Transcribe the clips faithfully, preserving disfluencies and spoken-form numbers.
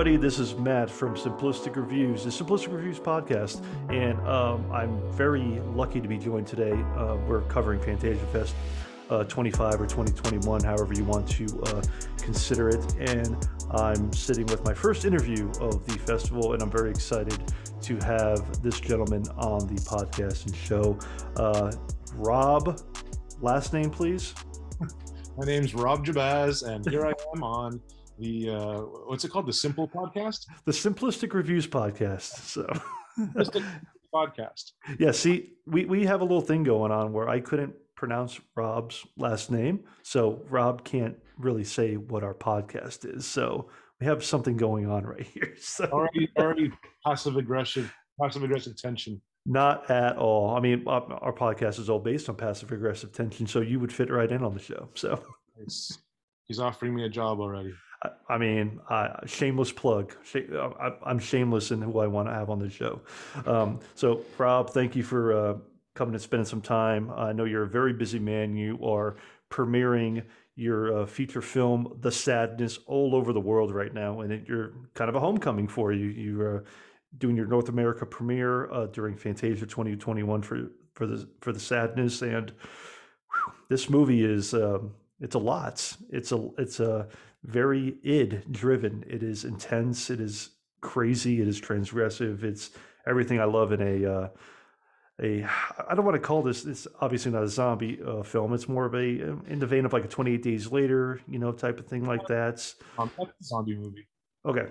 everybody, this is Matt from Simplistic Reviews, the Simplistic Reviews podcast, and um, I'm very lucky to be joined today. Uh, we're covering Fantasia Fest uh, twenty-five or twenty twenty-one, however you want to uh, consider it, and I'm sitting with my first interview of the festival, and I'm very excited to have this gentleman on the podcast and show. Uh, Rob, last name, please. My name's Rob Jabbaz, and here I am on the, uh, what's it called? The Simple Podcast? The Simplistic Reviews Podcast. So, Simplistic Podcast. Yeah, see, we, we have a little thing going on where I couldn't pronounce Rob's last name, so Rob can't really say what our podcast is. So we have something going on right here. So. Already, already passive aggressive, passive aggressive tension. Not at all. I mean, our podcast is all based on passive aggressive tension, so you would fit right in on the show. So nice. He's offering me a job already. I, I mean, uh, shameless plug. Sh- I, I'm shameless in who I want to have on the show. Um, so, Rob, thank you for uh, coming and spending some time. I know you're a very busy man. You are premiering your uh, feature film, The Sadness, all over the world right now, and it, you're kind of a homecoming for you. You're uh, doing your North America premiere uh, during Fantasia twenty twenty-one for for the for the Sadness, and whew, this movie is um, it's a lot. It's a it's a very id driven. It is intense. It is crazy. It is transgressive. It's everything I love in a uh, a I don't want to call this. It's obviously not a zombie uh, film. It's more of a in the vein of like a twenty-eight days later, you know, type of thing like that. Um, that's a zombie movie. Okay.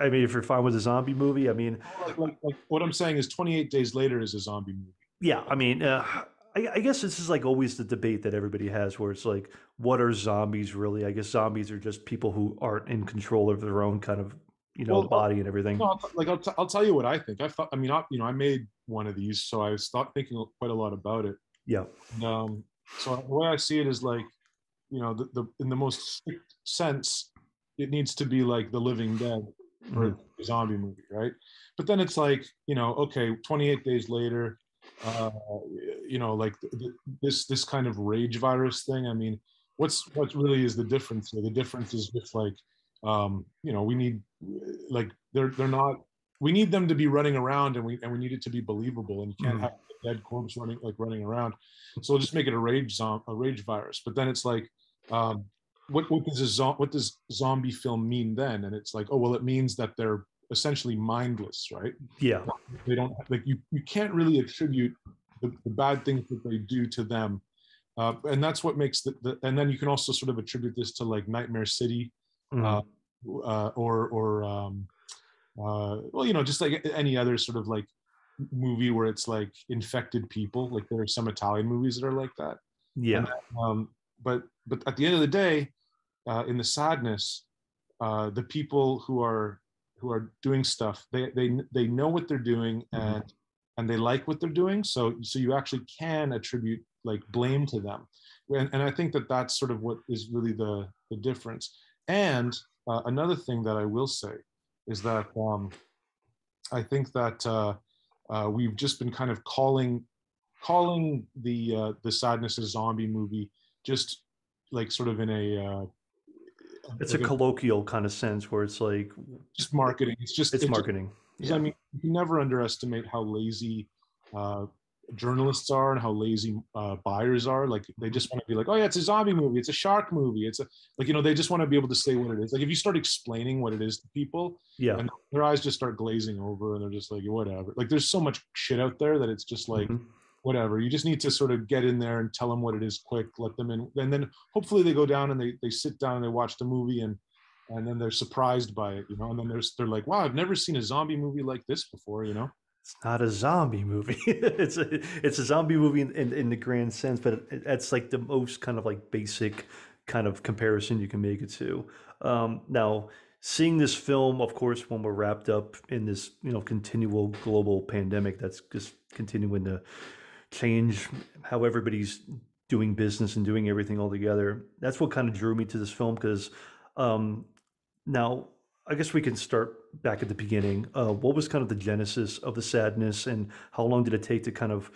I mean, if you're fine with a zombie movie, I mean, like, like, like what I'm saying is twenty-eight days later is a zombie movie. Yeah. I mean, uh, I, I guess this is like always the debate that everybody has where it's like, what are zombies really? I guess zombies are just people who aren't in control of their own kind of, you know, well, body and everything. No, like I'll, t- I'll tell you what I think. I thought, I mean, I, you know, I made one of these, so I was thought thinking quite a lot about it. Yeah. And, um, so the way I see it is like, you know, the, the in the most strict sense, it needs to be like The Living Dead or mm-hmm. a zombie movie, right? But then it's like, you know, okay, twenty-eight days later, uh, you know, like th- th- this this kind of rage virus thing. I mean, what's what really is the difference? The difference is just like, um, you know, we need like they're they're not. We need them to be running around, and we and we need it to be believable, and you can't mm-hmm. have a dead corpse running like running around. So we'll just make it a rage zom- a rage virus. But then it's like. Um, What, what does a zo- what does zombie film mean then? And it's like, oh well, it means that they're essentially mindless, right? Yeah, they don't like you. You can't really attribute the, the bad things that they do to them, uh, and that's what makes the, the. And then you can also sort of attribute this to like Nightmare City, mm-hmm. uh, uh, or or um, uh, well, you know, just like any other sort of like movie where it's like infected people. Like there are some Italian movies that are like that. Yeah. And, um, But but at the end of the day, uh, in The Sadness, uh, the people who are who are doing stuff, they they they know what they're doing and mm-hmm. and they like what they're doing. So so you actually can attribute like blame to them, and and I think that that's sort of what is really the the difference. And uh, another thing that I will say is that um, I think that uh, uh, we've just been kind of calling calling the uh, The Sadness a zombie movie. Just like sort of in a, uh, it's like a colloquial a, kind of sense where it's like just marketing. It's just it's, it's marketing. Just, yeah. I mean, you can never underestimate how lazy uh, journalists are and how lazy uh, buyers are. Like they just want to be like, oh yeah, it's a zombie movie. It's a shark movie. It's a like you know they just want to be able to say what it is. Like if you start explaining what it is to people, yeah, and their eyes just start glazing over and they're just like whatever. Like there's so much shit out there that it's just like. Mm-hmm. Whatever, you just need to sort of get in there and tell them what it is quick, let them in, and then hopefully they go down and they, they sit down and they watch the movie and and then they're surprised by it, you know, and then there's they're like, wow, I've never seen a zombie movie like this before, you know. It's not a zombie movie. it's a it's a zombie movie in, in, in the grand sense, but that's like the most kind of like basic kind of comparison you can make it to. Um, now seeing this film, of course, when we're wrapped up in this, you know, continual global pandemic that's just continuing to change how everybody's doing business and doing everything all together. That's what kind of drew me to this film because um, now I guess we can start back at the beginning. Uh, what was kind of the genesis of The Sadness and how long did it take to kind of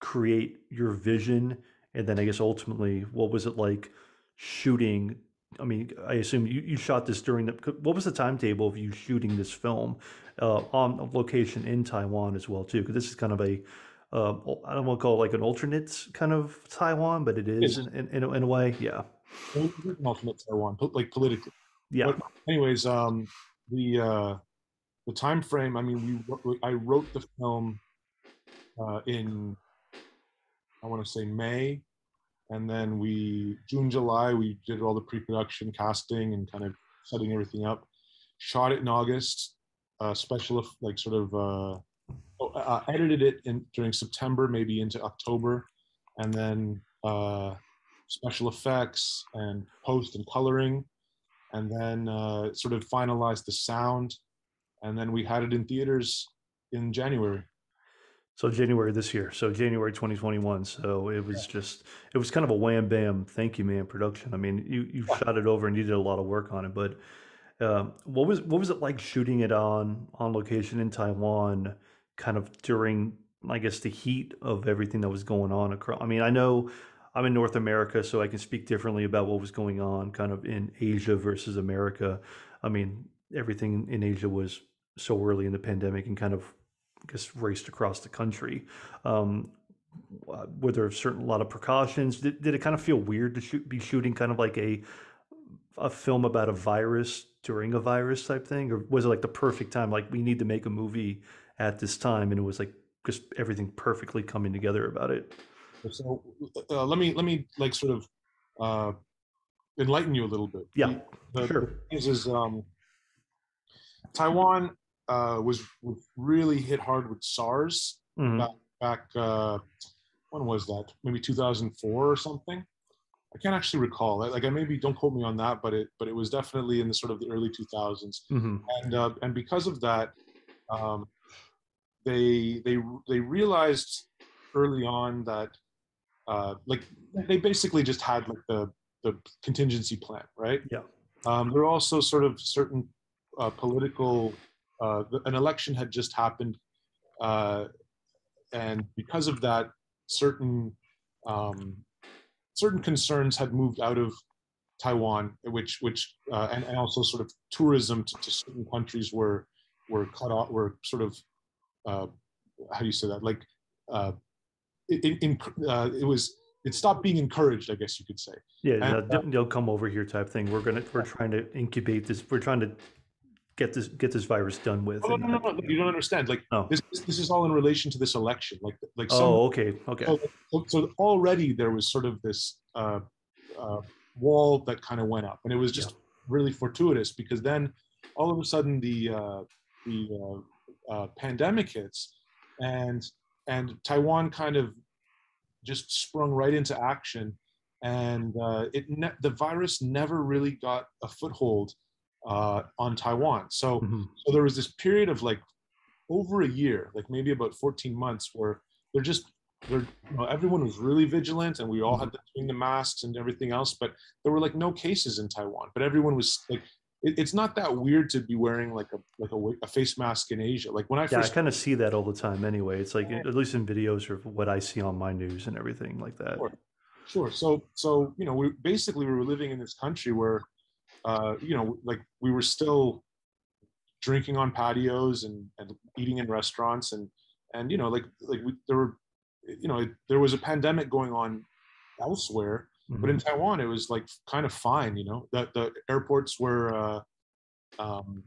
create your vision? And then I guess ultimately, what was it like shooting I mean, I assume you, you shot this during the, what was the timetable of you shooting this film uh, on location in Taiwan as well, too? Because this is kind of a, uh, I don't want to call it like an alternate kind of Taiwan, but it is in, in, in, a, in a way. Yeah. An alternate Taiwan, like politically. Yeah. But anyways, um, the uh, the time frame, I mean, we I wrote the film uh, in, I want to say May. And then we, June, July, we did all the pre-production casting and kind of setting everything up. Shot it in August, uh, special, like sort of, uh, oh, uh, edited it in during September, maybe into October. And then uh, special effects and post and coloring. And then uh, sort of finalized the sound. And then we had it in theaters in January. So January this year, so January twenty twenty-one. So it was yeah. just, it was kind of a wham bam, thank you man production. I mean, you you yeah. shot it over and you did a lot of work on it. But um, what was what was it like shooting it on on location in Taiwan, kind of during, I guess, the heat of everything that was going on across? I mean, I know I'm in North America, so I can speak differently about what was going on, kind of in Asia versus America. I mean, everything in Asia was so early in the pandemic and kind of, I guess, raced across the country. Um, were there a certain a lot of precautions? Did, did it kind of feel weird to shoot, be shooting kind of like a a film about a virus during a virus type thing? Or was it like the perfect time? Like, we need to make a movie at this time, and it was like just everything perfectly coming together about it. So uh, let me let me like sort of uh, enlighten you a little bit. Yeah, the, the, sure. This is um, Taiwan. Uh, was really hit hard with SARS mm-hmm. back, back uh, when was that? Maybe two thousand four or something. I can't actually recall. Like, I maybe don't quote me on that, but it but it was definitely in the sort of the early two thousands. Mm-hmm. And uh, and because of that, um, they they they realized early on that uh, like they basically just had like the the contingency plan, right? Yeah. Um, there were also sort of certain uh, political Uh, the, an election had just happened, uh, and because of that, certain um, certain concerns had moved out of Taiwan, which which uh, and, and also sort of tourism to, to certain countries were were cut off, were sort of uh, how do you say that? Like uh, it, it, in, uh, it was it stopped being encouraged, I guess you could say. Yeah, and, no, uh, they'll come over here type thing. We're gonna we're trying to incubate this. We're trying to. Get this get this virus done with. Oh, no, no, no, no, you don't understand. Like oh. this, this is all in relation to this election. Like, like. Some, oh, okay, okay. So, so already there was sort of this uh, uh, wall that kind of went up, and it was just yeah. really fortuitous because then all of a sudden the uh, the uh, uh, pandemic hits, and and Taiwan kind of just sprung right into action, and uh, it ne the virus never really got a foothold. Uh, on Taiwan. So, mm-hmm. so there was this period of like over a year, like maybe about fourteen months where they're just, they're, you know, everyone was really vigilant and we all had to doing the masks and everything else, but there were like no cases in Taiwan, but everyone was like, it, it's not that weird to be wearing like a, like a, a face mask in Asia. Like when I yeah, first- I kind of see that all the time anyway. It's like, at least in videos or what I see on my news and everything like that. Sure. Sure. So, so, you know, we basically we were living in this country where Uh, you know, like we were still drinking on patios and, and eating in restaurants and, and, you know, like, like we, there were, you know, it, there was a pandemic going on elsewhere, mm-hmm. but in Taiwan, it was like kind of fine, you know, the, the airports were, uh, um,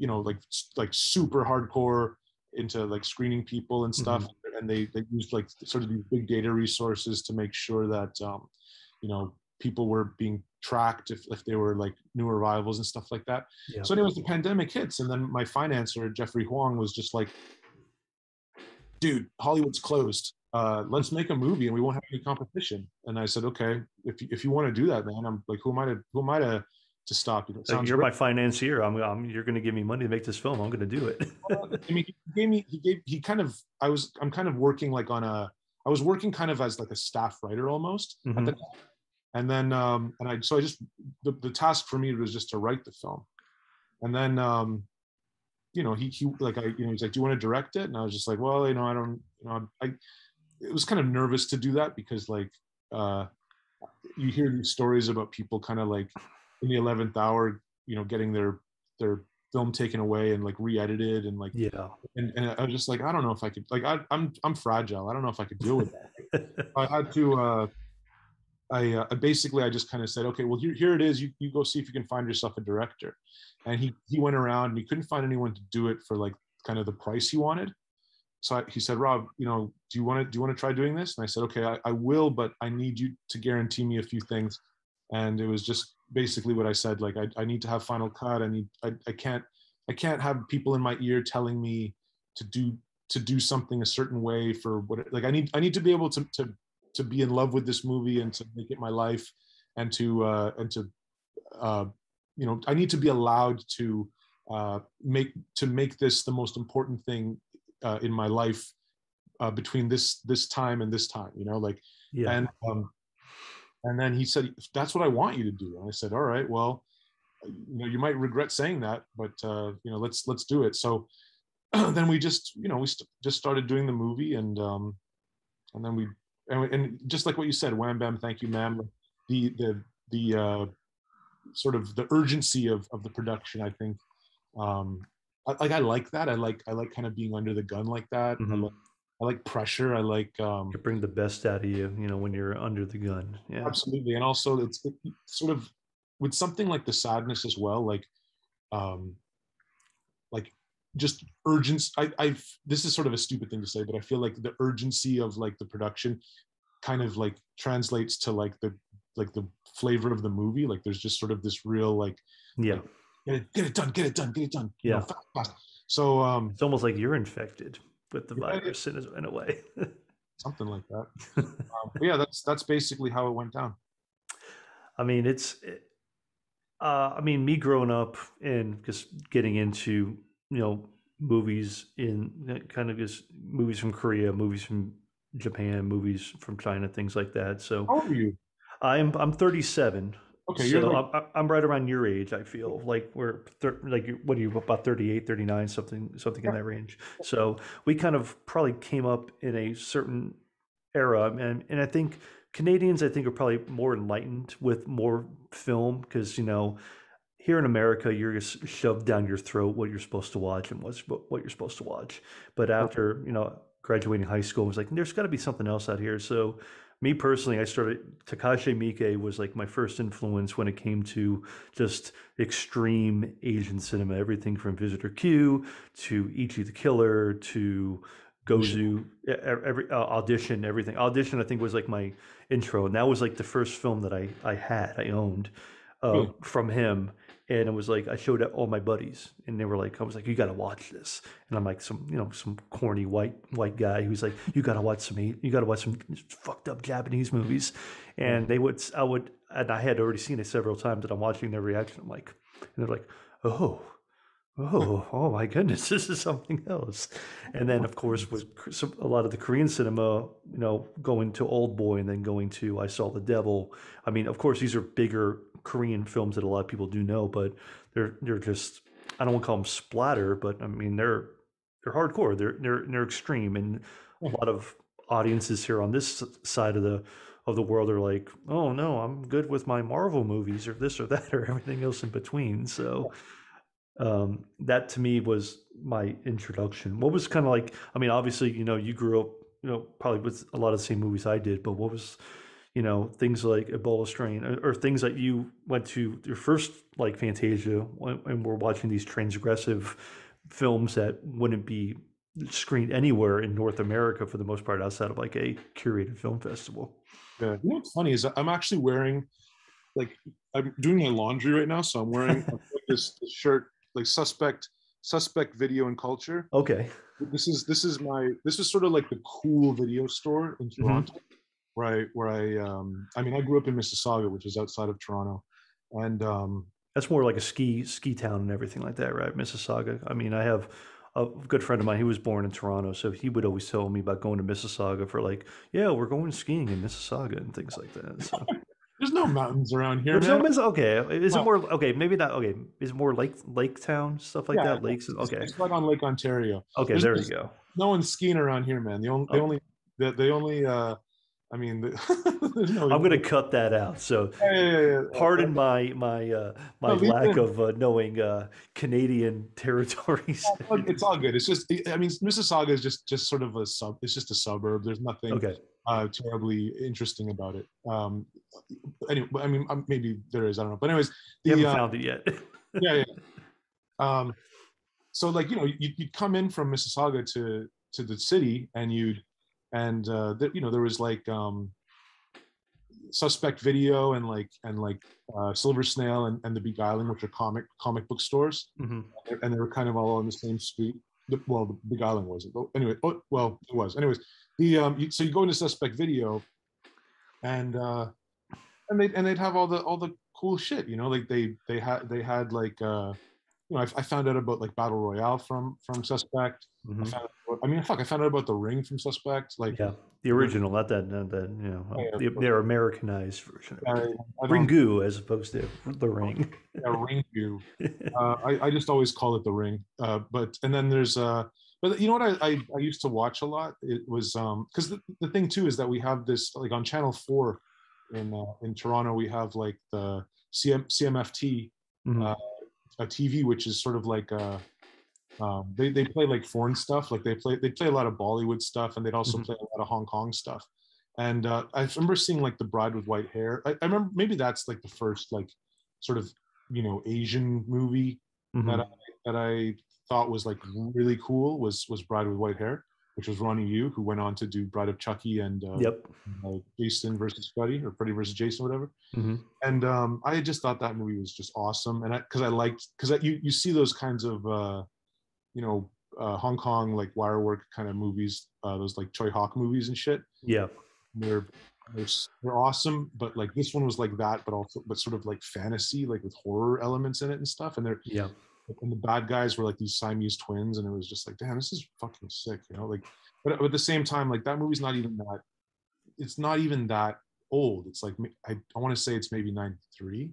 you know, like, like super hardcore into like screening people and stuff. Mm-hmm. And they, they used like sort of these big data resources to make sure that, um, you know, people were being tracked if, if they were like new arrivals and stuff like that. Yeah. So anyways, the pandemic hits. And then my financer, Jeffrey Huang, was just like, dude, Hollywood's closed. Uh, let's make a movie and we won't have any competition. And I said, okay, if you, if you want to do that, man, I'm like, who am I to, who am I to, to stop you? It sounds you're great. My financier. I'm, I'm, you're going to give me money to make this film. I'm going to do it. Well, I mean, he gave me, he gave, he kind of, I was, I'm kind of working like on a, I was working kind of as like a staff writer almost mm-hmm. at the time. And then, um, and I, so I just, the, the task for me was just to write the film. And then, um, you know, he, he, like, I, you know, he's like, do you want to direct it? And I was just like, well, you know, I don't, you know, I, it was kind of nervous to do that because like, uh, you hear these stories about people kind of like in the eleventh hour, you know, getting their their film taken away and like re-edited and like yeah and, and I was just like, I don't know if I could, like, I, I'm I'm fragile, I don't know if I could deal with that. I had to uh I uh, basically I just kind of said, okay, well, here, here it is, you, you go see if you can find yourself a director. And he he went around and he couldn't find anyone to do it for like kind of the price he wanted. So I, he said, Rob, you know, do you want to do you want to try doing this? And I said, okay, I, I will, but I need you to guarantee me a few things. And it was just basically what I said, like, I, I need to have Final Cut. I need I, I can't I can't have people in my ear telling me to do to do something a certain way for what, like, I need I need to be able to to to be in love with this movie and to make it my life, and to uh, and to uh, you know, I need to be allowed to uh, make to make this the most important thing uh, in my life uh, between this this time and this time, you know, like, yeah. And um, and then he said, "That's what I want you to do." And I said, "All right, well, you know, you might regret saying that, but uh, you know, let's let's do it." So then we just, you know, we st- just started doing the movie, and um, and then we. And, and just like what you said, wham bam, thank you, ma'am. The the the uh, sort of the urgency of of the production, I think. Um, I, like I like that. I like I like kind of being under the gun like that. Mm-hmm. I, like, I like pressure. I like um, you bring the best out of you. You know, when you're under the gun. Yeah, absolutely. And also, it's it, sort of with something like The Sadness as well. Like, um, like just urgency. I, I've, this is sort of a stupid thing to say, but I feel like the urgency of like the production kind of like translates to like the, like the flavor of the movie. Like there's just sort of this real, like, yeah, like, get it, get it done, get it done, get it done. Yeah. You know, fast, fast. So um, it's almost like you're infected with the virus in a, in a way. Something like that. um, yeah. That's, that's basically how it went down. I mean, it's, uh, I mean, me growing up and just getting into, you know, movies in kind of just movies from Korea, movies from Japan, movies from China, things like that. So how old are you? I'm I'm thirty-seven. Okay, so you're like... I'm, I'm right around your age. I feel like we're thir- like what are you about thirty-eight, thirty-nine, something something yeah. in that range. So we kind of probably came up in a certain era, and and I think Canadians I think are probably more enlightened with more film because, you know, here in America, you're just shoved down your throat what you're supposed to watch and what's what you're supposed to watch. But after, you know, graduating high school, I was like, there's got to be something else out here. So me personally, I started, Takashi Miike was like my first influence when it came to just extreme Asian cinema, everything from Visitor Q to Ichi the Killer to Gozu, every uh, Audition, everything. Audition, I think, was like my intro. And that was like the first film that I, I had, I owned uh, really? from him. And it was like, I showed all my buddies and they were like, I was like, you got to watch this. And I'm like some, you know, some corny white, white guy who's like, you got to watch some, you got to watch some fucked up Japanese movies. And they would, I would, and I had already seen it several times that I'm watching their reaction. I'm like, and they're like, oh, oh, oh my goodness, this is something else. And then of course, with some, a lot of the Korean cinema, you know, going to Oldboy and then going to I Saw the Devil. I mean, of course, these are bigger Korean films that a lot of people do know, but they're they're just, I don't want to call them splatter, but I mean they're they're hardcore, they're they're they're extreme, and a lot of audiences here on this side of the of the world are like, oh no, I'm good with my Marvel movies or this or that or everything else in between. So um, that to me was my introduction. What was kind of like, I mean, obviously, you know, you grew up, you know, probably with a lot of the same movies I did, but what was, you know, things like Ebola Strain or, or things that you went to your first, like Fantasia, and we're watching these transgressive films that wouldn't be screened anywhere in North America for the most part outside of like a curated film festival. Yeah. You know what's funny is I'm actually wearing, like, I'm doing my laundry right now, so I'm wearing this, this shirt, like Suspect Suspect Video and Culture. Okay. This is this is my this is sort of like the cool video store in Toronto. Mm-hmm. Where I, where I, um, I mean, I grew up in Mississauga, which is outside of Toronto, and um, that's more like a ski ski town and everything like that, right? Mississauga. I mean, I have a good friend of mine. He was born in Toronto, so he would always tell me about going to Mississauga for like, yeah, we're going skiing in Mississauga and things like that. So. There's no mountains around here. There's man. No, okay, is no. It more okay? Maybe not. Okay, is it more lake lake town stuff like yeah, that? Lakes. It's, okay, it's like on Lake Ontario. Okay, there's, there you go. No one's skiing around here, man. The only, okay. the only, the, the only. Uh, I mean, the, there's no. I'm going to cut that out. So, yeah, yeah, yeah. pardon my my uh, my no, lack even, of uh, knowing uh, Canadian territories. It's all good. It's just, I mean, Mississauga is just just sort of a sub. It's just a suburb. There's nothing okay. uh, terribly interesting about it. Um, anyway, I mean, maybe there is. I don't know. But anyways, the, you haven't uh, found it yet. yeah, yeah. Um, so like you know, you you come in from Mississauga to to the city, and you. And uh, th- you know there was like um, Suspect Video and like and like uh, Silver Snail and, and The Beguiling, which are comic comic book stores, mm-hmm. and they were kind of all on the same street. The, well, The Beguiling wasn't, but anyway. Oh, well, it was. Anyways, the um, you, so you go into Suspect Video, and uh, and they and they'd have all the all the cool shit, you know, like they they had they had like. Uh, You know, I, I found out about like Battle Royale from from Suspect. Mm-hmm. I, found out about, I mean, fuck, I found out about The Ring from Suspect. Like, yeah, the original, not that, not that you know, yeah, the, but, their Americanized version. I, I Ringu, as opposed to The Ring. Yeah, Ringu. uh, I, I just always call it The Ring. Uh, but and then there's, uh, but you know what I, I, I used to watch a lot. It was um because the, the thing too is that we have this like on Channel Four in uh, in Toronto we have like the C M F T. Mm-hmm. Uh, a T V, which is sort of like uh um they, they play like foreign stuff, like they play they play a lot of Bollywood stuff, and they'd also mm-hmm. play a lot of Hong Kong stuff. And uh I remember seeing like The Bride with White Hair. I, I remember maybe that's like the first like sort of you know Asian movie mm-hmm. that I that I thought was like really cool was was Bride with White Hair, which was Ronnie Yu, who went on to do Bride of Chucky and uh, yep. uh, Jason versus Freddy, or Freddy versus Jason, whatever. Mm-hmm. And um, I just thought that movie was just awesome, and because I, I liked because you you see those kinds of uh, you know uh, Hong Kong like wire work kind of movies, uh, those like Choi Hawk movies and shit. Yeah, they're, they're they're awesome, but like this one was like that, but also but sort of like fantasy, like with horror elements in it and stuff. And they're yeah. And the bad guys were like these Siamese twins, and it was just like, damn, this is fucking sick, you know. Like, but, but at the same time, like that movie's not even that. It's not even that old. It's like I, I want to say it's maybe ninety-three,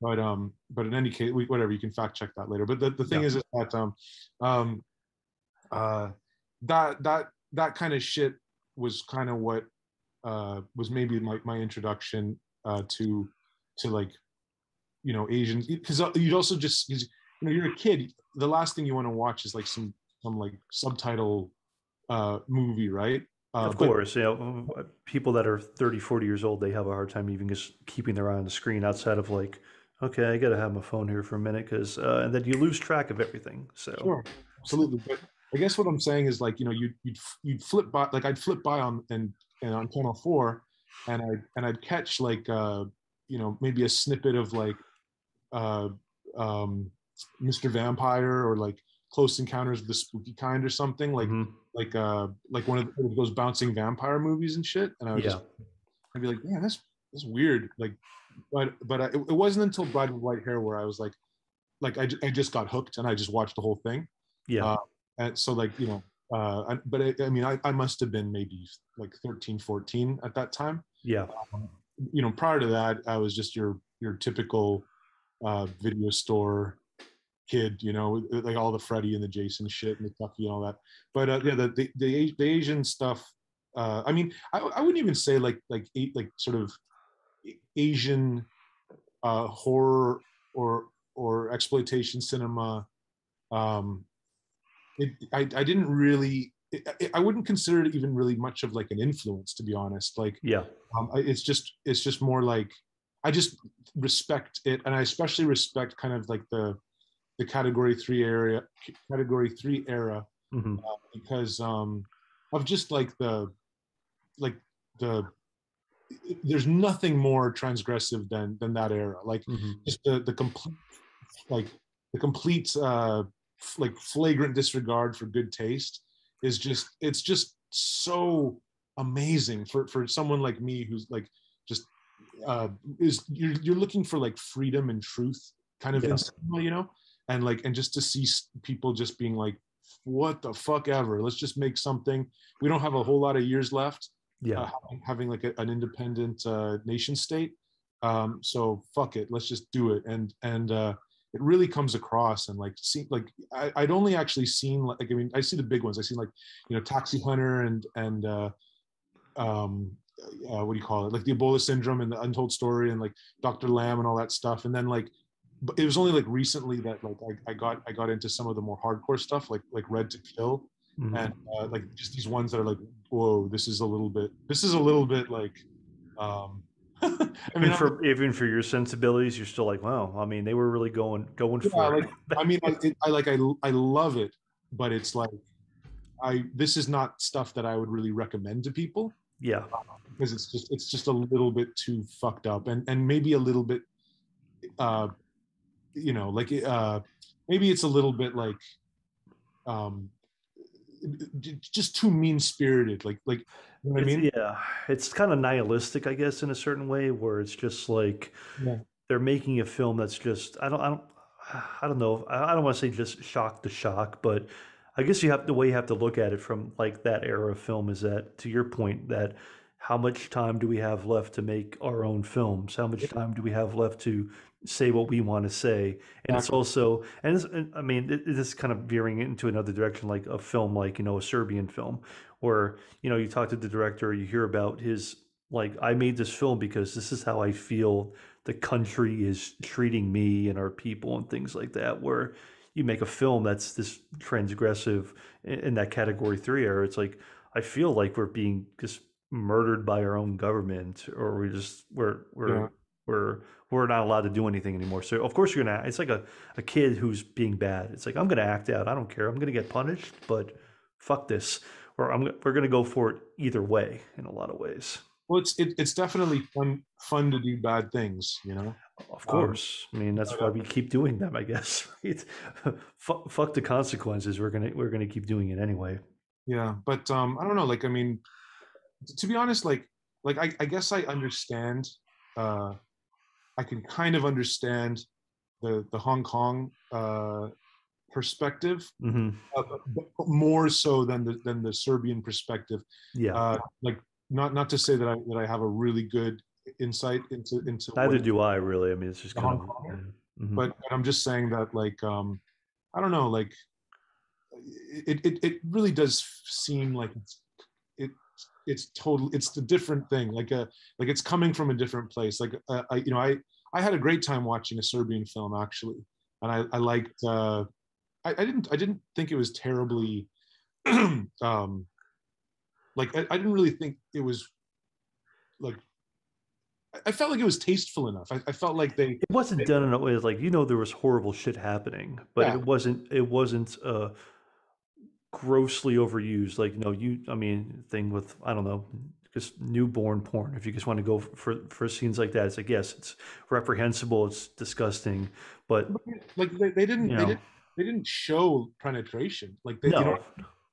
but um, but in any case, we, whatever. You can fact check that later. But the, the thing yeah. is that um, um, uh, that that that kind of shit was kind of what uh was maybe my my introduction uh to to like, you know, Asians, because you'd also just. You know, you're a kid. The last thing you want to watch is like some some like subtitle uh, movie, right? Uh, of course, but- you know, people that are thirty, forty years old, they have a hard time even just keeping their eye on the screen outside of like, okay, I got to have my phone here for a minute, because uh, and then you lose track of everything. So sure, absolutely. But I guess what I'm saying is like, you know, you you'd you'd flip by, like I'd flip by on and and on Channel Four, and I and I'd catch like uh, you know maybe a snippet of like. Uh, um, Mister Vampire, or like Close Encounters of the Spooky Kind, or something like mm-hmm. like uh like one of those bouncing vampire movies and shit. And I would yeah. just I'd be like, man, that's that's weird. Like, but but I, it, it wasn't until Bride with White Hair where I was like, like I, I just got hooked, and I just watched the whole thing. Yeah. Uh, and so like you know, uh, I, but I, I mean, I, I must have been maybe like thirteen, fourteen at that time. Yeah. Um, you know, prior to that, I was just your your typical uh, video store. Kid, you know, like all the Freddy and the Jason shit and the Chucky and all that. But uh, yeah, the, the the the Asian stuff. Uh, I mean, I, I wouldn't even say like like like sort of Asian uh, horror or or exploitation cinema. Um, it, I I didn't really. It, I wouldn't consider it even really much of like an influence, to be honest. Like yeah, um, it's just it's just more like I just respect it, and I especially respect kind of like the. The category three area, category three era, mm-hmm. uh, because um, of just like the, like the, there's nothing more transgressive than than that era. Like mm-hmm. just the the complete, like the complete, uh, f- like flagrant disregard for good taste is just it's just so amazing for for someone like me who's like just uh, is you're you're looking for like freedom and truth kind of yeah. in cinema, you know. And like, and just to see people just being like, what the fuck ever, let's just make something. We don't have a whole lot of years left. Yeah. Uh, having, having like a, an independent uh, nation state. Um, so fuck it, let's just do it. And, and uh, it really comes across and like, see, like I, I'd only actually seen like, I mean, I see the big ones. I seen like, you know, Taxi Hunter and, and uh, um, uh, what do you call it? Like the Ebola syndrome and the Untold Story and like Doctor Lamb and all that stuff. And then like, but it was only like recently that like I, I got I got into some of the more hardcore stuff, like like Red to Kill, mm-hmm. and uh, like just these ones that are like, whoa, this is a little bit, this is a little bit like. Um, I mean, even for, even for your sensibilities, you're still like, wow. I mean, they were really going going yeah, for. Like, I mean, I, it, I like I I love it, but it's like, I this is not stuff that I would really recommend to people. Yeah, because it's just it's just a little bit too fucked up, and and maybe a little bit. Uh, you know, like uh, maybe it's a little bit like um, just too mean-spirited, like, like you know what I mean? Yeah, it's kind of nihilistic, I guess, in a certain way, where it's just like yeah. they're making a film that's just, I don't, I don't, I don't know, I don't want to say just shock to shock, but I guess you have the way you have to look at it from like that era of film is that, to your point, that how much time do we have left to make our own films? How much time do we have left to say what we want to say? And it's also, and, it's, and I mean, it, it's kind of veering into another direction, like a film, like, you know, A Serbian Film, where, you know, you talk to the director, you hear about his, like, I made this film because this is how I feel the country is treating me and our people and things like that, where you make a film that's this transgressive in, in that category three era. It's like, I feel like we're being just murdered by our own government, or we just, we're, we're, yeah. We're we're not allowed to do anything anymore. So of course you're gonna. It's like a, a kid who's being bad. It's like, I'm gonna act out. I don't care. I'm gonna get punished. But fuck this. Or I'm we're gonna go for it either way. In a lot of ways. Well, it's it, it's definitely fun fun to do bad things. You know. Of course. Um, I mean, that's why we keep doing them, I guess. Right? fuck, fuck the consequences. We're gonna we're gonna keep doing it anyway. Yeah, but um, I don't know. Like, I mean, to be honest, like like I I guess I understand. Uh, I can kind of understand the the Hong Kong uh, perspective mm-hmm. uh, more so than the than the Serbian perspective. Yeah, uh, like not not to say that I that I have a really good insight into into. Neither do I really. I mean, it's just kind Hong of. Kong, mm-hmm. But I'm just saying that, like, um, I don't know, like it it it really does seem like it's, it. It's totally, it's the different thing. Like a, like it's coming from a different place. Like, uh, I, you know, I, I had a great time watching A Serbian Film, actually. And I, I liked, uh, I, I didn't, I didn't think it was terribly, um, like, I, I didn't really think it was like, I felt like it was tasteful enough. I, I felt like they, it wasn't they, done in a way like, you know, there was horrible shit happening, but yeah. it wasn't, it wasn't, uh, grossly overused, like, you know, you I mean thing with I don't know, just newborn porn, if you just want to go for for scenes like that. It's like, yes, it's reprehensible, it's disgusting, but like they, they didn't you know, they didn't they didn't show penetration, like they no. you know,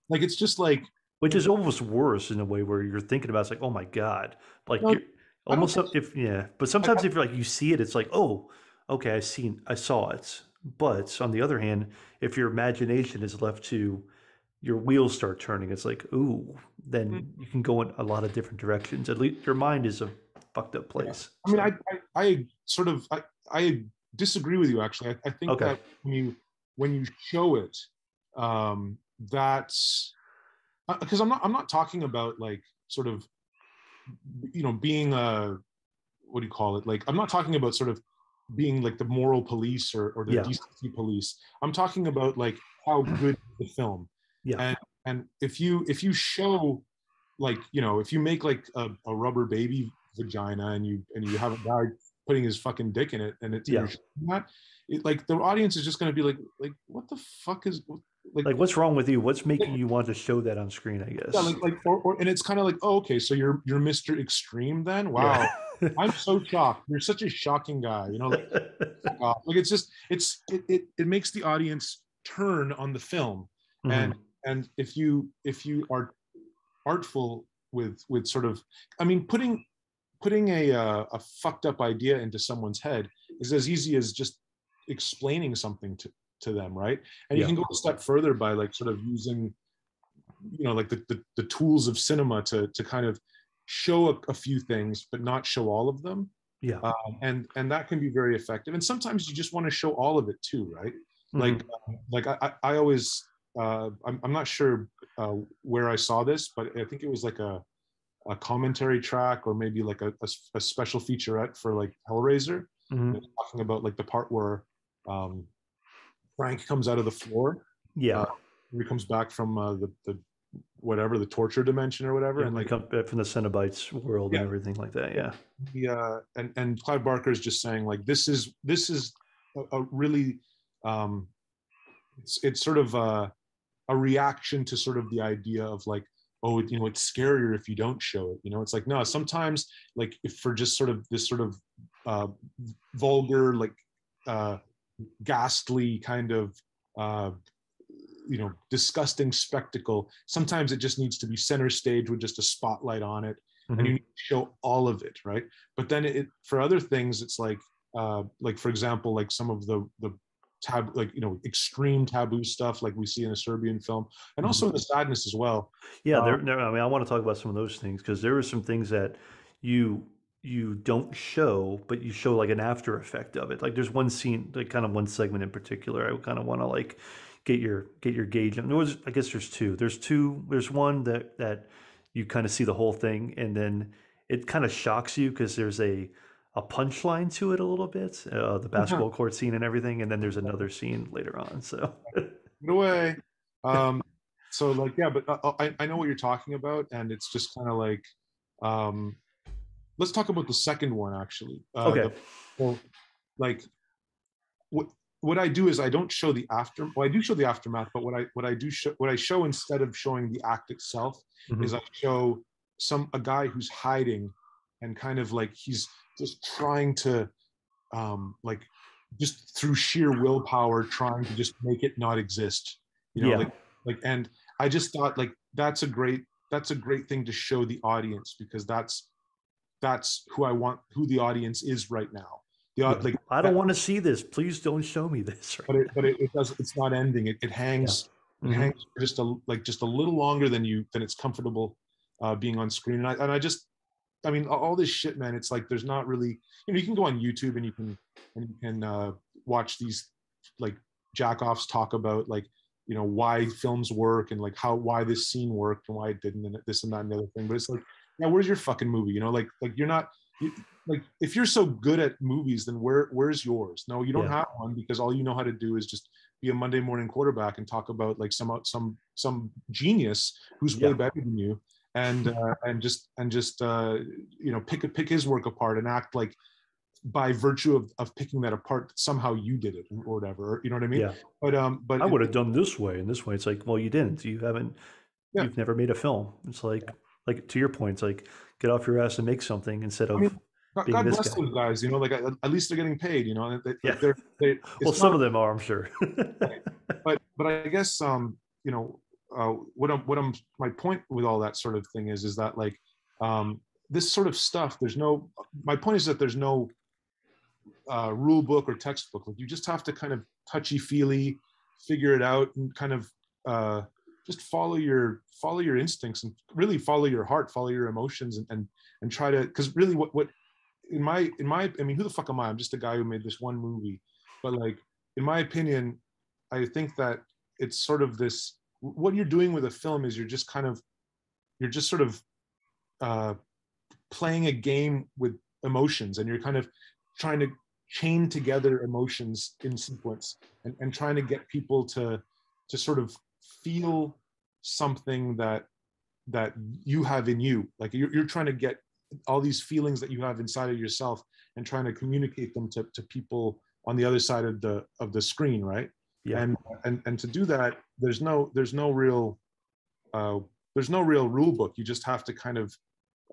like it's just like, which is almost worse in a way, where you're thinking about, it's like, oh my god, like no, you're almost up, if yeah but sometimes I, if you're like you see it, it's like, oh okay, I seen I saw it. But on the other hand, if your imagination is left to your wheels start turning, it's like, ooh, then you can go in a lot of different directions. At least your mind is a fucked up place. Yeah. I mean, I, I, I sort of, I, I disagree with you, actually. I, I think okay. that when you, when you show it, um, that's, because I'm not, I'm not talking about like sort of, you know, being a, what do you call it? Like, I'm not talking about sort of being like the moral police or, or the yeah. D C police. I'm talking about like how good the film. Yeah, and, and if you if you show, like, you know, if you make like a, a rubber baby vagina and you and you have a guy putting his fucking dick in it, and it's yeah. not, it, like the audience is just going to be like like what the fuck is like, like what's wrong with you? What's making you want to show that on screen? I guess yeah, like, like or, or and it's kind of like, oh okay, so you're you're Mister Extreme then? Wow, yeah. I'm so shocked. You're such a shocking guy. You know, like, uh, like it's just it's it, it it makes the audience turn on the film mm-hmm. and. And if you if you are artful with with sort of, I mean, putting putting a uh, a fucked up idea into someone's head is as easy as just explaining something to, to them, right? And yeah. you can go a step further by like sort of using, you know, like the the, the tools of cinema to to kind of show a, a few things, but not show all of them. Yeah. Um, and and that can be very effective. And sometimes you just want to show all of it too, right? Mm-hmm. Like uh, like I I always. Uh, I'm, I'm not sure uh, where I saw this, but I think it was like a, a commentary track or maybe like a, a, a special featurette for like Hellraiser, mm-hmm. talking about like the part where um, Frank comes out of the floor. Yeah, uh, he comes back from uh, the the whatever the torture dimension or whatever, yeah, and like come back from the Cenobites world yeah. and everything like that. Yeah, yeah, and and Clive Barker is just saying like this is this is a, a really um, it's it's sort of a, a reaction to sort of the idea of like, oh, you know, it's scarier if you don't show it. You know, it's like, no, sometimes like if for just sort of this sort of uh, vulgar, like uh, ghastly kind of, uh, you know, disgusting spectacle, sometimes it just needs to be center stage with just a spotlight on it, mm-hmm. and you need to show all of it, right? But then it, for other things, it's like, uh, like for example, like some of the, the tab, like, you know, extreme taboo stuff like we see in A Serbian Film, and also mm-hmm. in The Sadness as well. Yeah, um, there, there, I mean, I want to talk about some of those things, because there were some things that you you don't show, but you show like an after effect of it. Like there's one scene, like kind of one segment in particular, I would kind of want to like get your get your gauge. I mean, there was, I guess there's two. There's two. There's one that that you kind of see the whole thing, and then it kind of shocks you because there's a a punchline to it a little bit, uh, the basketball uh-huh. court scene and everything, and then there's another scene later on. So, no way. Um, so like, yeah, but I, I know what you're talking about, and it's just kind of like, um, let's talk about the second one actually. Uh, okay. The, well, like, what what I do is I don't show the after. Well, I do show the aftermath, but what I what I do show what I show instead of showing the act itself mm-hmm. is I show some a guy who's hiding and kind of like he's just trying to, um, like, just through sheer willpower, trying to just make it not exist, you know. Yeah. Like, like, and I just thought, like, that's a great, that's a great thing to show the audience, because that's, that's who I want, who the audience is right now. The, yeah. like, I don't want to see this. Please don't show me this. Right but it, but it, it does. It's not ending. It, it hangs, yeah. mm-hmm. it hangs just a like just a little longer than you than it's comfortable uh, being on screen. And I and I just. I mean, all this shit, man, it's like, there's not really, you know, you can go on YouTube and you can, and you can uh, watch these like jackoffs talk about like, you know, why films work and like how, why this scene worked and why it didn't and this and that and the other thing. But it's like, now where's your fucking movie? You know, like, like you're not you, like, if you're so good at movies, then where, where's yours? No, you don't yeah. have one, because all you know how to do is just be a Monday morning quarterback and talk about like some, some, some genius who's way yeah. better than you. And uh, and just and just uh, you know pick pick his work apart and act like by virtue of, of picking that apart somehow you did it or whatever, you know what I mean? Yeah. But um, but I would have done this way and this way. It's like, well, you didn't. You haven't. Yeah. You've never made a film. It's like yeah. like to your point. It's like get off your ass and make something instead of. I mean, God, God bless guy. those guys. You know, like at least they're getting paid. You know, they, yeah. they're, they, well, some not, of them are, I'm sure. right. But but I guess um you know. Uh, what I'm, what I'm, my point with all that sort of thing is, is that like um, this sort of stuff, there's no, my point is that there's no uh, rule book or textbook. Like you just have to kind of touchy feely, figure it out and kind of uh, just follow your, follow your instincts and really follow your heart, follow your emotions and, and, and try to, cause really what, what in my, in my, I mean, who the fuck am I? I'm just a guy who made this one movie, but like, in my opinion, I think that it's sort of this, what you're doing with a film is you're just kind of, you're just sort of uh, playing a game with emotions, and you're kind of trying to chain together emotions in sequence and, and trying to get people to, to sort of feel something that, that you have in you. Like you're, you're trying to get all these feelings that you have inside of yourself and trying to communicate them to, to people on the other side of the, of the screen, right? Yeah. And, and and to do that, there's no there's no real uh, there's no real rule book. You just have to kind of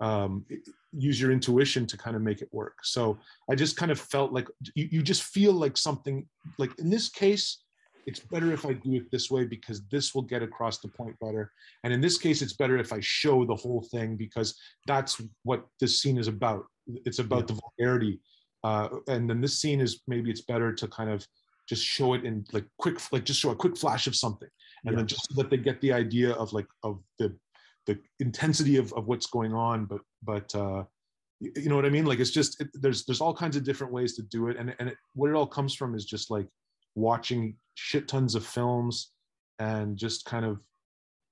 um, use your intuition to kind of make it work. So I just kind of felt like you, you just feel like something like in this case, it's better if I do it this way because this will get across the point better. And in this case, it's better if I show the whole thing because that's what this scene is about. It's about yeah. the vulgarity. Uh, and then this scene is maybe it's better to kind of just show it in like quick, like just show a quick flash of something. And yeah. then just so that they get the idea of like, of the, the intensity of, of what's going on. But, but uh, you know what I mean? Like, it's just, it, there's, there's all kinds of different ways to do it. And, and it, what it all comes from is just like watching shit tons of films and just kind of,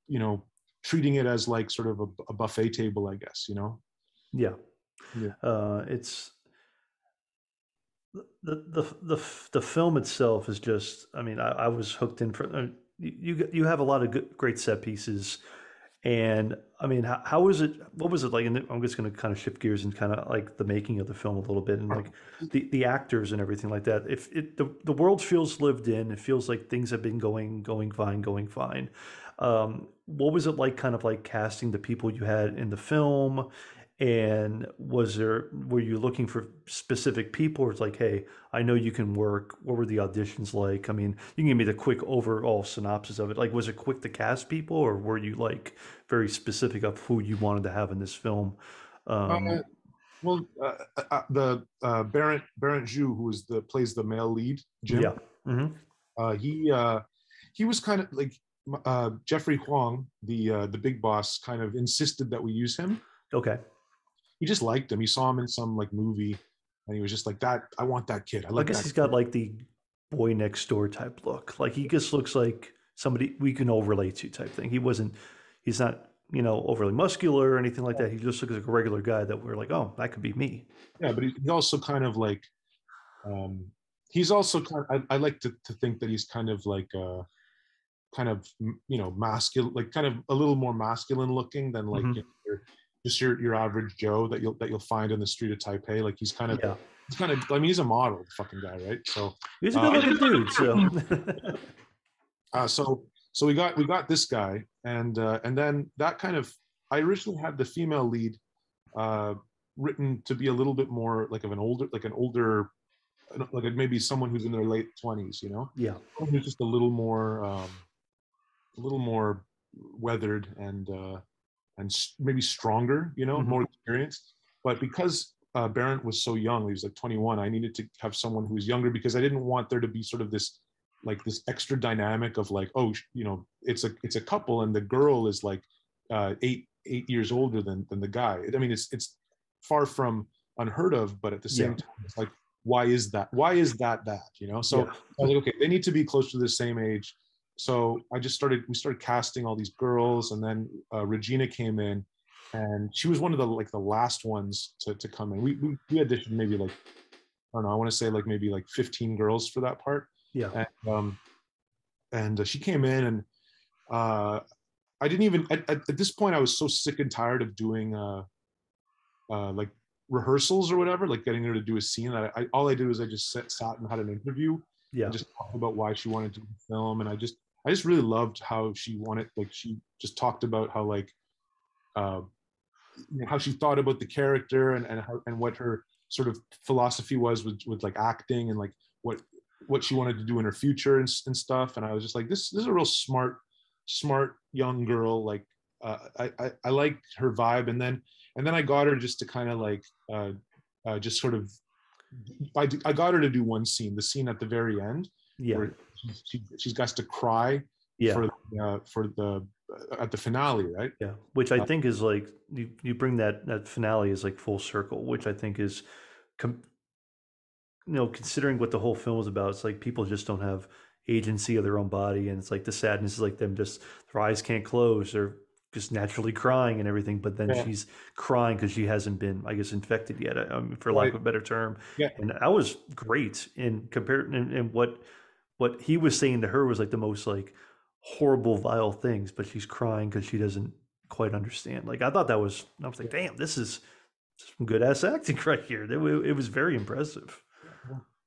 you know, treating it as like sort of a, a buffet table, I guess, you know? Yeah. Yeah. Uh, it's the, the, the, the film itself is just, I mean, I, I was hooked in for, uh, you, you have a lot of good, great set pieces. And I mean, how, how was it, what was it like? And I'm just going to kind of shift gears and kind of like the making of the film a little bit, and like the, the actors and everything like that. If it, the, the world feels lived in, it feels like things have been going, going fine, going fine. Um, what was it like kind of like casting the people you had in the film? And was there, were you looking for specific people, or it's like, hey, I know you can work? What were the auditions like? I mean, you can give me the quick overall synopsis of it. Like, was it quick to cast people, or were you like very specific of who you wanted to have in this film? Um, uh, well, uh, uh, the uh, Barrett Barrett Zhu, who is the plays the male lead, Jim. Yeah. Mm-hmm. uh, he uh, he was kind of like uh, Jeffrey Huang, the uh, the big boss, kind of insisted that we use him. Okay. He just liked him. He saw him in some like movie, and he was just like, "That I want that kid." I, like I guess that he's kid. Got like the boy next door type look. Like he just looks like somebody we can all relate to type thing. He wasn't. He's not, you know, overly muscular or anything like that. He just looks like a regular guy that we're like, "Oh, that could be me." Yeah, but he's also kind of like, um, he's also kind of, I, I like to, to think that he's kind of like, uh, kind of you know, masculine, like kind of a little more masculine looking than like. Mm-hmm. you know, just your your average Joe that you'll that you'll find in the street of Taipei. Like he's kind of, yeah. he's kind of. I mean, he's a model, the fucking guy, right? So he's a good-looking uh, dude. So, uh, so so we got we got this guy, and uh, and then that kind of. I originally had the female lead uh, written to be a little bit more like of an older, like an older, like maybe someone who's in their late twenties, you know? Yeah, who's just a little more, um, a little more weathered and. Uh, and maybe stronger, you know, mm-hmm. more experienced. But because uh, Barron was so young, he was like twenty-one, I needed to have someone who was younger because I didn't want there to be sort of this, like this extra dynamic of like, oh, you know, it's a it's a couple and the girl is like uh, eight eight years older than than the guy. I mean, it's it's far from unheard of, but at the same yeah. time, it's like, why is that? Why is that that, you know? So yeah. I was like, okay, they need to be close to the same age. So I just started, we started casting all these girls, and then uh, Regina came in, and she was one of the, like the last ones to, to come in. We, we, we auditioned maybe like, I don't know, I want to say like maybe like fifteen girls for that part. Yeah. And, um, and uh, she came in, and uh, I didn't even, at, at this point I was so sick and tired of doing uh, uh, like rehearsals or whatever, like getting her to do a scene. I, I, all I did was I just sat, sat and had an interview. Yeah. And just talked about why she wanted to film. And I just, I just really loved how she wanted, like she just talked about how like, uh, you know, how she thought about the character and and how, and what her sort of philosophy was with, with like acting and like what what she wanted to do in her future and, and stuff. And I was just like, this this is a real smart, smart young girl. Like uh, I, I I liked her vibe. And then and then I got her just to kind of like uh, uh, just sort of. I I got her to do one scene, the scene at the very end. Yeah. Where she, she's got to cry yeah. for uh, for the uh, at the finale, right? Yeah, which I think is like you, you bring that that finale is like full circle, which I think is, com- you know, considering what the whole film was about, it's like people just don't have agency of their own body, and it's like the sadness is like them just their eyes can't close, they're just naturally crying and everything, but then yeah. she's crying because she hasn't been, I guess, infected yet, um, for lack right. of a better term. Yeah. And that was great in compared and, and what. What he was saying to her was like the most like horrible, vile things, but she's crying because she doesn't quite understand. Like I thought that was, I was like, damn, this is some good ass acting right here. It, it was very impressive.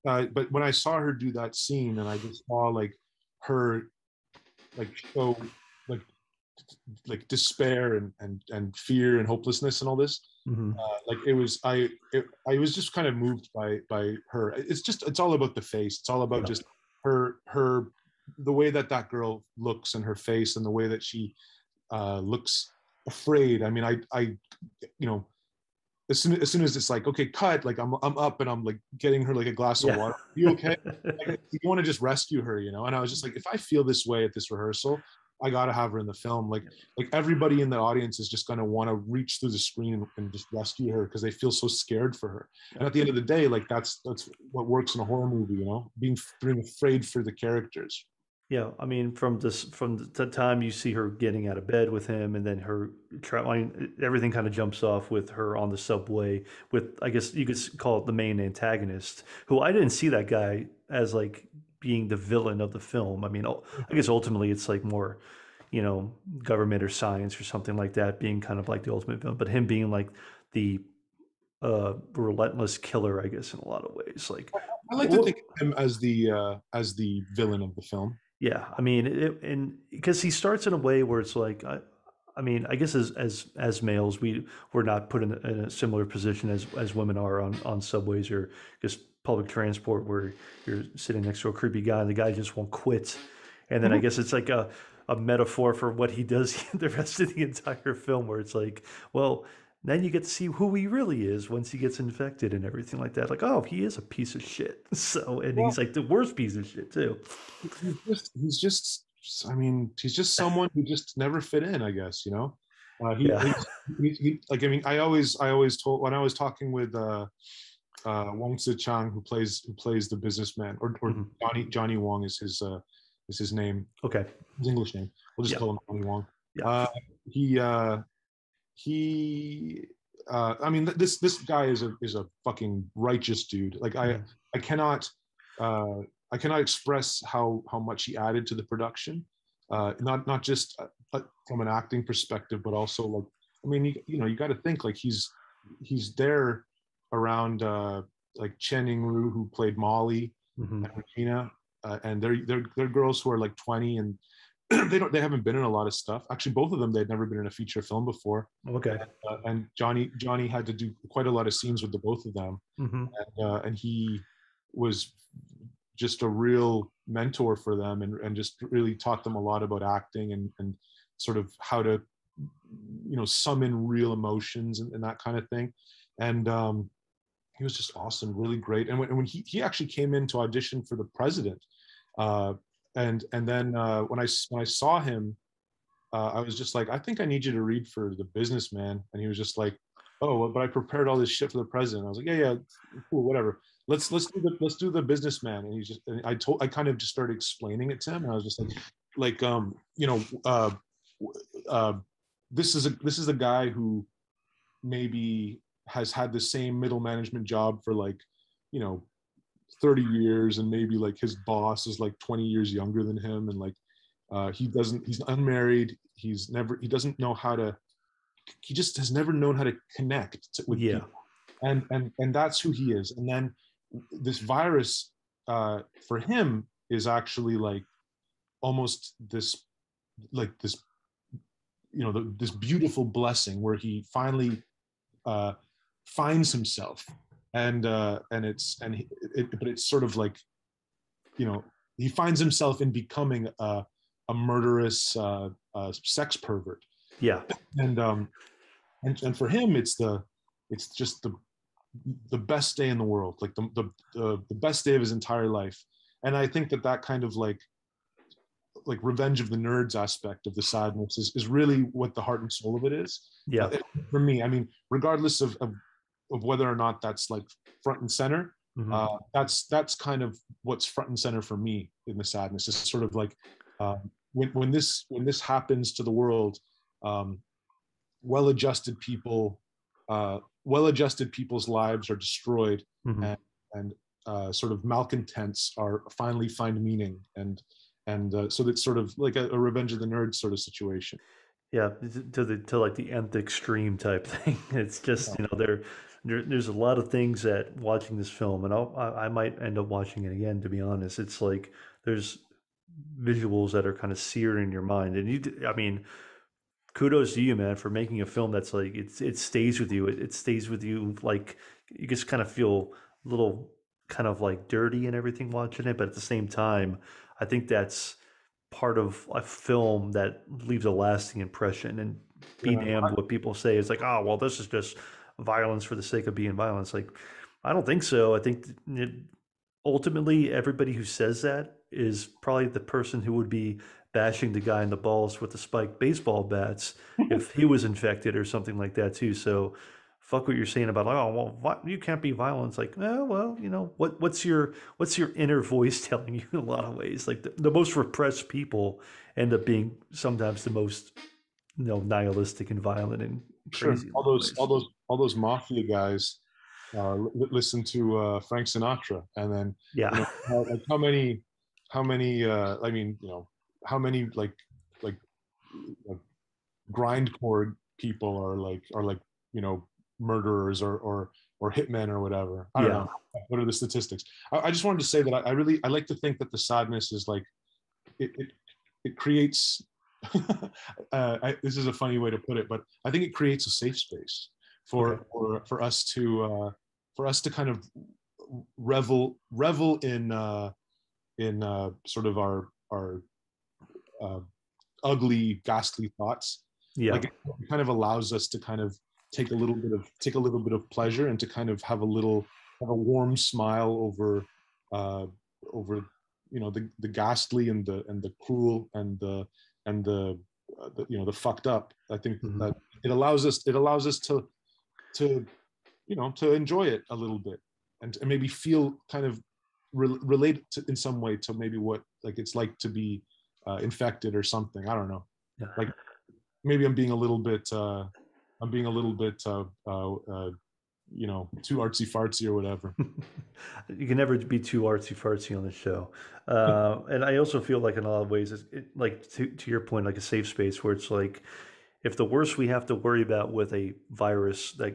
Uh, but when I saw her do that scene, and I just saw like her, like show like like despair and and and fear and hopelessness and all this, mm-hmm. uh, like it was, I it, I was just kind of moved by by her. It's just it's all about the face. It's all about yeah. just. Her, her, the way that that girl looks and her face and the way that she uh, looks afraid. I mean, I, I, you know, as soon as soon as it's like, okay, cut. Like I'm, I'm up and I'm like getting her like a glass yeah. of water. You okay? Like, you want to just rescue her, you know? And I was just like, if I feel this way at this rehearsal, I gotta have her in the film. Like, like everybody in the audience is just gonna want to reach through the screen and just rescue her because they feel so scared for her. And at the end of the day, like that's that's what works in a horror movie, you know, being being afraid for the characters. Yeah, I mean, from this, from the time you see her getting out of bed with him, and then her, I mean, everything kind of jumps off with her on the subway with, I guess you could call it the main antagonist, who I didn't see that guy as like being the villain of the film. I mean, I guess ultimately it's like more, you know, government or science or something like that being kind of like the ultimate villain, but him being like the uh, relentless killer, I guess, in a lot of ways. Like, I like to think of him as the uh, as the villain of the film. Yeah, I mean, it, and because he starts in a way where it's like, I, I mean, I guess as as as males, we we're not put in a, in a similar position as as women are on on subways or just public transport, where you're sitting next to a creepy guy and the guy just won't quit, and then mm-hmm. I guess it's like a a metaphor for what he does the rest of the entire film, where it's like, well, then you get to see who he really is once he gets infected and everything like that. Like, oh, he is a piece of shit. So, and well, he's like the worst piece of shit too. He's just, he's just I mean, he's just someone who just never fit in, I guess, you know? Uh, he, yeah. he, he, he, like, I mean, I always, I always told, when I was talking with uh, uh, Wong Si-chang, who plays, who plays the businessman, or, or mm-hmm. Johnny, Johnny Wong is his, uh, is his name. Okay. His English name. We'll just yeah. call him Johnny Wong. Yeah. Uh, he, uh, He, uh, I mean, this this guy is a is a fucking righteous dude. Like I, I cannot, uh, I cannot express how how much he added to the production. Uh, not not just uh, from an acting perspective, but also like, I mean, you, you know, you got to think like he's he's there around uh, like Chen Ying-ru, who played Molly, mm-hmm. and Regina, uh, and they're they're they're girls who are like twenty and. They don't. They haven't been in a lot of stuff. Actually, both of them, they'd never been in a feature film before. Okay. Uh, and Johnny, Johnny had to do quite a lot of scenes with the both of them, mm-hmm. and, uh, and he was just a real mentor for them, and, and just really taught them a lot about acting and, and sort of how to, you know, summon real emotions and, and that kind of thing. And um, he was just awesome, really great. And when, and when he he actually came in to audition for the president. Uh, And and then uh, when I when I saw him, uh, I was just like, I think I need you to read for the businessman. And he was just like, oh, well, but I prepared all this shit for the president. I was like, yeah, yeah, cool, whatever. Let's let's do the let's do the businessman. And he just and I told I kind of just started explaining it to him. And I was just like, like um you know uh, uh, this is a this is a guy who maybe has had the same middle management job for like you know. thirty years, and maybe like his boss is like twenty years younger than him, and like uh he doesn't he's unmarried, he's never he doesn't know how to he just has never known how to connect with yeah people. and and and that's who he is. And then this virus uh for him is actually like almost this like this you know the, this beautiful blessing where he finally uh finds himself. And uh, and it's and it, it, but it's sort of like, you know, he finds himself in becoming a, a murderous uh, uh, sex pervert. Yeah. And um, and and for him, it's the it's just the the best day in the world, like the the the, the best day of his entire life. And I think that that kind of like like revenge of the nerds aspect of the sadness is is really what the heart and soul of it is. Yeah. For me, I mean, regardless of. of of whether or not that's like front and center, mm-hmm. uh, that's that's kind of what's front and center for me in the sadness. It's sort of like um, when when this when this happens to the world, um, well-adjusted people, uh, well-adjusted people's lives are destroyed, mm-hmm. and, and uh, sort of malcontents are finally find meaning, and and uh, so that's sort of like a, a Revenge of the Nerds sort of situation. Yeah, to the to like the nth extreme type thing. It's just yeah. you know they're. There, there's a lot of things that watching this film, and I'll, I, I might end up watching it again, to be honest. It's like there's visuals that are kind of seared in your mind, and you, I mean, kudos to you, man, for making a film that's like it's it stays with you. It, it stays with you, like you just kind of feel a little kind of like dirty and everything watching it, but at the same time, I think that's part of a film that leaves a lasting impression. And be yeah, damned I, what people say. It's like, oh well, this is just violence for the sake of being violence. Like, I don't think so. I think it, ultimately everybody who says that is probably the person who would be bashing the guy in the balls with the spiked baseball bats if he was infected or something like that too. So fuck what you're saying about, oh, well, what, you can't be violent. It's like, oh, well, you know, what, what's your, what's your inner voice telling you in a lot of ways? Like the, the most repressed people end up being sometimes the most, you know, nihilistic and violent and crazy. Sure. All those, ways. all those, all those mafia guys uh, listen to uh, Frank Sinatra. And then, yeah, you know, how, like how many, how many, uh, I mean, you know, how many like, like, like grindcore people are like, are like, you know, murderers or or or hitmen or whatever. I don't yeah. know. What are the statistics? I, I just wanted to say that I, I really I like to think that The Sadness is like it it, it creates. uh, I, this is a funny way to put it, but I think it creates a safe space for okay. for for us to uh, for us to kind of revel revel in uh, in uh, sort of our our uh, ugly, ghastly thoughts. Yeah, like it kind of allows us to kind of take a little bit of take a little bit of pleasure and to kind of have a little have a warm smile over uh, over you know the the ghastly and the and the cruel and the and the, uh, the you know the fucked up. I think mm-hmm. that it allows us it allows us to to you know to enjoy it a little bit and, and maybe feel kind of re- related to, in some way to maybe what like it's like to be uh, infected or something. I don't know. Yeah. Like maybe I'm being a little bit. Uh, I'm being a little bit, uh, uh, uh, you know, too artsy fartsy or whatever. You can never be too artsy fartsy on the show. Uh, and I also feel like in a lot of ways, it's it, like to, to your point, like a safe space where it's like, if the worst we have to worry about with a virus that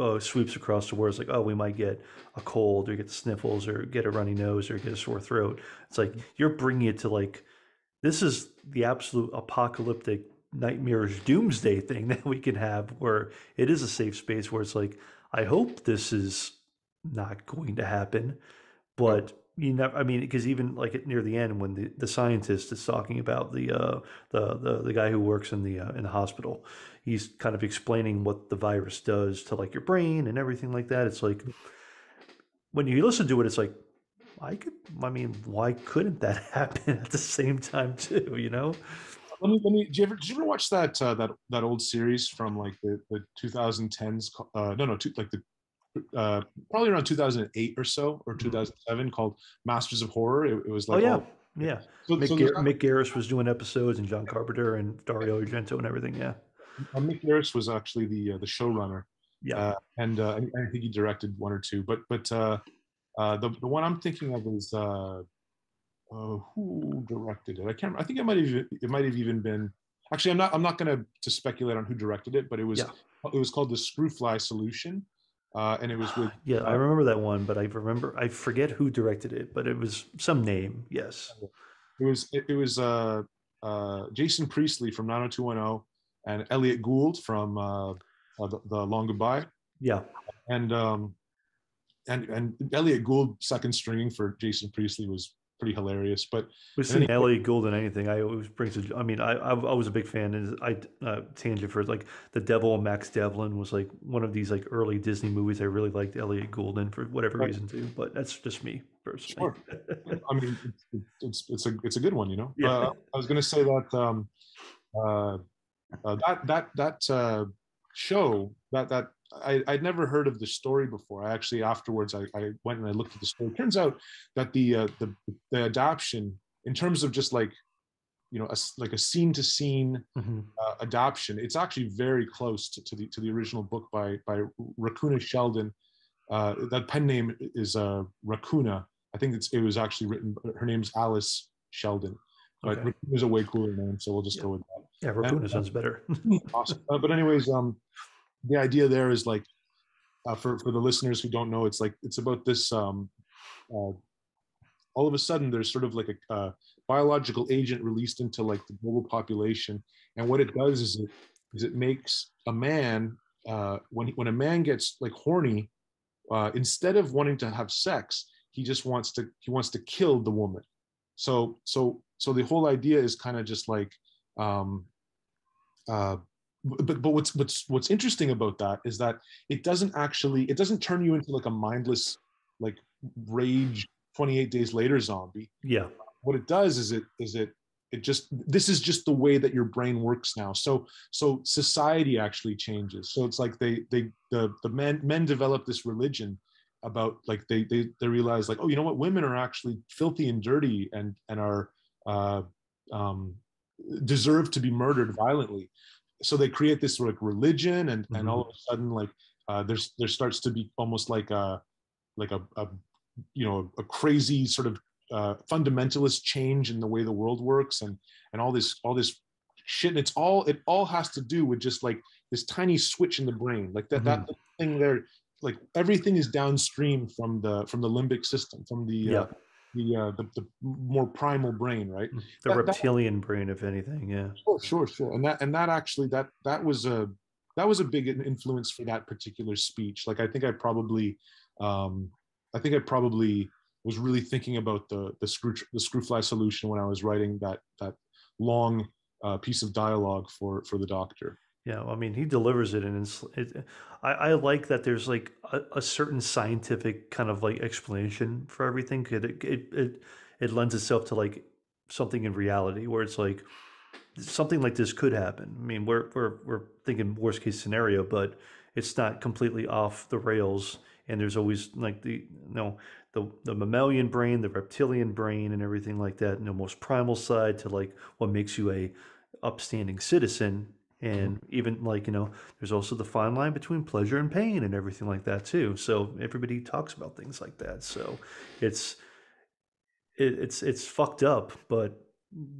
uh, sweeps across the world is like, oh, we might get a cold or get the sniffles or get a runny nose or get a sore throat. It's like, you're bringing it to like, this is the absolute apocalyptic nightmarish doomsday thing that we can have, where it is a safe space where it's like, I hope this is not going to happen, but you never. I mean, because even like near the end when the, the scientist is talking about the uh the, the the guy who works in the uh, in the hospital, he's kind of explaining what the virus does to like your brain and everything like that. It's like when you listen to it, it's like, I could I mean why couldn't that happen at the same time too, you know? Let me, let me, did you ever, did you ever watch that, uh, that, that old series from like the, the twenty tens, uh, no, no, two, like the, uh, probably around two thousand eight or so, or two thousand seven mm-hmm. called Masters of Horror. It, it was like, oh yeah. All, yeah. So, Mick, so Gar- Mick Garris was doing episodes and John Carpenter and Dario Argento and everything. Yeah. Uh, Mick Garris was actually the, uh, the showrunner. Yeah. Uh, and, uh, and I think he directed one or two, but, but, uh, uh, the, the one I'm thinking of is, uh, Uh, who directed it? I can't remember. I think it might have it might have even been. Actually, I'm not. I'm not going to to speculate on who directed it, but it was. Yeah. It was called The Screwfly Solution, uh, and it was with. Yeah, I remember that one, but I remember I forget who directed it, but it was some name. Yes, it was. It, it was uh, uh, Jason Priestley from nine oh two one oh and Elliot Gould from uh, uh, the, the Long Goodbye. Yeah, and um, and and Elliot Gould second stringing for Jason Priestley was pretty hilarious. But we've seen any- Elliot Gould in anything. I always brings. A, I mean, I, I I was a big fan, and I uh, tangent for like The Devil. Max Devlin was like one of these like early Disney movies I really liked Elliot Gould in for whatever right. reason too. But that's just me personally. Sure. I mean, it's, it's it's a it's a good one, you know. Yeah. Uh, I was going to say that um, uh, uh, that that that uh, show that that. I, I'd never heard of the story before. I actually afterwards I, I went and I looked at the story. It turns out that the uh, the the adoption, in terms of just like you know a, like a scene to scene adoption, it's actually very close to, to the to the original book by by Rakuna Sheldon. Uh, that pen name is uh, Rakuna. I think it's it was actually written. Her name's Alice Sheldon. But okay. Rakuna's a way cooler name, so we'll just yeah. go with that. Yeah, Rakuna and, sounds uh, better. Awesome. Uh, but anyways, um. the idea there is like, uh, for, for the listeners who don't know, it's like, it's about this, um, uh, all of a sudden there's sort of like a uh, biological agent released into like the global population. And what it does is it, is it makes a man, uh, when, when a man gets like horny, uh, instead of wanting to have sex, he just wants to, he wants to kill the woman. So, so, so the whole idea is kind of just like, um, uh, But but what's what's what's interesting about that is that it doesn't actually it doesn't turn you into like a mindless like rage twenty-eight days later zombie. Yeah. What it does is it is it It just, this is just the way that your brain works now. So, so society actually changes. So it's like they, they, the, the men, men develop this religion about like, they, they, they realize like, oh, you know what? Women are actually filthy and dirty and, and are, uh, um, deserve to be murdered violently. So they create this like religion and, mm-hmm. and all of a sudden, like, uh, there's, there starts to be almost like a, like a, a you know, a crazy sort of, Uh, fundamentalist change in the way the world works, and and all this all this shit, and it's all it all has to do with just like this tiny switch in the brain, like that mm-hmm. that thing there, like everything is downstream from the from the limbic system, from the yeah. uh, the, uh, the the more primal brain, right? The that, reptilian that, brain, if anything, yeah. Sure, sure, sure, and that and that actually that that was a that was a big influence for that particular speech. Like I think I probably, um, I think I probably. was really thinking about the the screw the screwfly solution when I was writing that that long uh, piece of dialogue for for the doctor. Yeah, I mean, he delivers it, and it's, it, I I like that there's like a, a certain scientific kind of like explanation for everything. It it it it lends itself to like something in reality where it's like something like this could happen. I mean, we're we're we're thinking worst case scenario, but it's not completely off the rails. And there's always like the you know the the mammalian brain, the reptilian brain, and everything like that, and the most primal side to like what makes you a upstanding citizen. And even like you know there's also the fine line between pleasure and pain and everything like that too. So everybody talks about things like that. So it's it, it's it's fucked up, but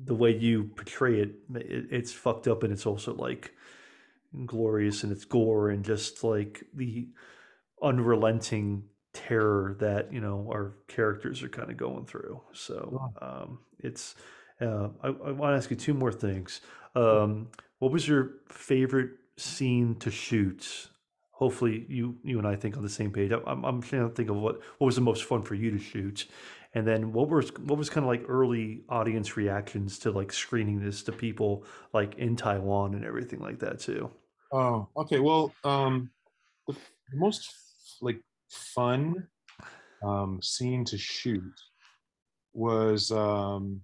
the way you portray it, it it's fucked up, and it's also like glorious, and it's gore, and just like the unrelenting terror that you know our characters are kind of going through. So um it's uh i, I want to ask you two more things. Um what was your favorite scene to shoot? Hopefully you you and I think on the same page. I'm, I'm trying to think of what what was the most fun for you to shoot, and then what was what was kind of like early audience reactions to like screening this to people like in Taiwan and everything like that too. Oh, okay. Well, um the most like fun um scene to shoot was um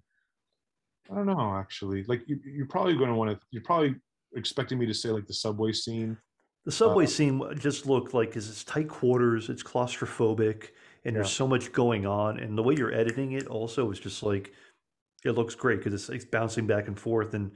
I don't know actually, like you, you're probably going to want to you're probably expecting me to say like the subway scene. The subway uh, scene just looked like, because it's tight quarters, it's claustrophobic, and yeah. there's so much going on, and the way you're editing it also is just like it looks great because it's, it's bouncing back and forth and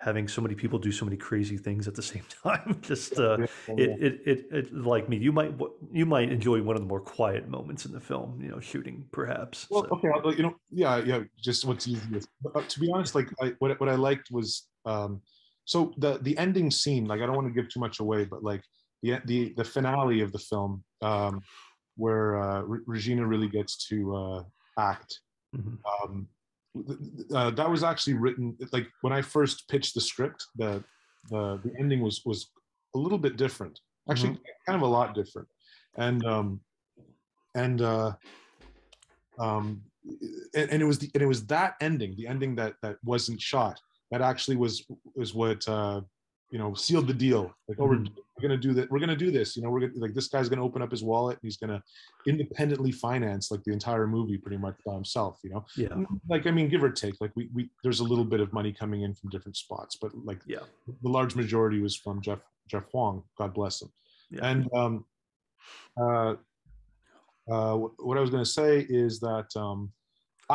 having so many people do so many crazy things at the same time, just uh, yeah, yeah. It, it, it, it, like me, you might, you might enjoy one of the more quiet moments in the film, you know, shooting perhaps. Well, so. Okay, you know, yeah, yeah, just what's easiest. But to be honest, like I, what what I liked was, um, so the the ending scene. Like I don't want to give too much away, but like the the the finale of the film, um, where uh, Re- Regina really gets to uh, act. Mm-hmm. Um, Uh, that was actually written like when I first pitched the script. The the, the ending was was a little bit different, actually, mm-hmm. kind of a lot different, and um, and uh, um, and, and it was the, and it was that ending, the ending that that wasn't shot, that actually was was what uh, you know sealed the deal. Like, oh, mm-hmm. we're, we're gonna do that. We're gonna do this. You know, we're gonna, like this guy's gonna open up his wallet and he's gonna independently finance like the entire movie pretty much by himself. You know, yeah. Like I mean, give or take. Like we we there's a little bit of money coming in from different spots, but like yeah. the large majority was from Jeff Jeff Huang. God bless him. Yeah. And um, uh, uh, what I was gonna say is that um,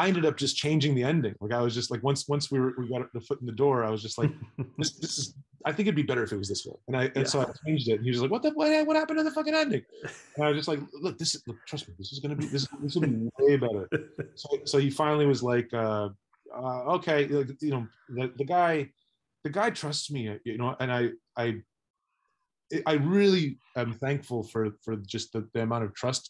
I ended up just changing the ending. Like I was just like once once we were we got the foot in the door, I was just like this this is. I think it'd be better if it was this way, and I and yeah. so I changed it. And he was like, "What the what, what happened to the fucking ending?" And I was just like, "Look, this is look, trust me, this is gonna be this this will be way better." So, so he finally was like, uh, uh, "Okay, you know, the, the guy, the guy trusts me, you know," and I I I really am thankful for for just the, the amount of trust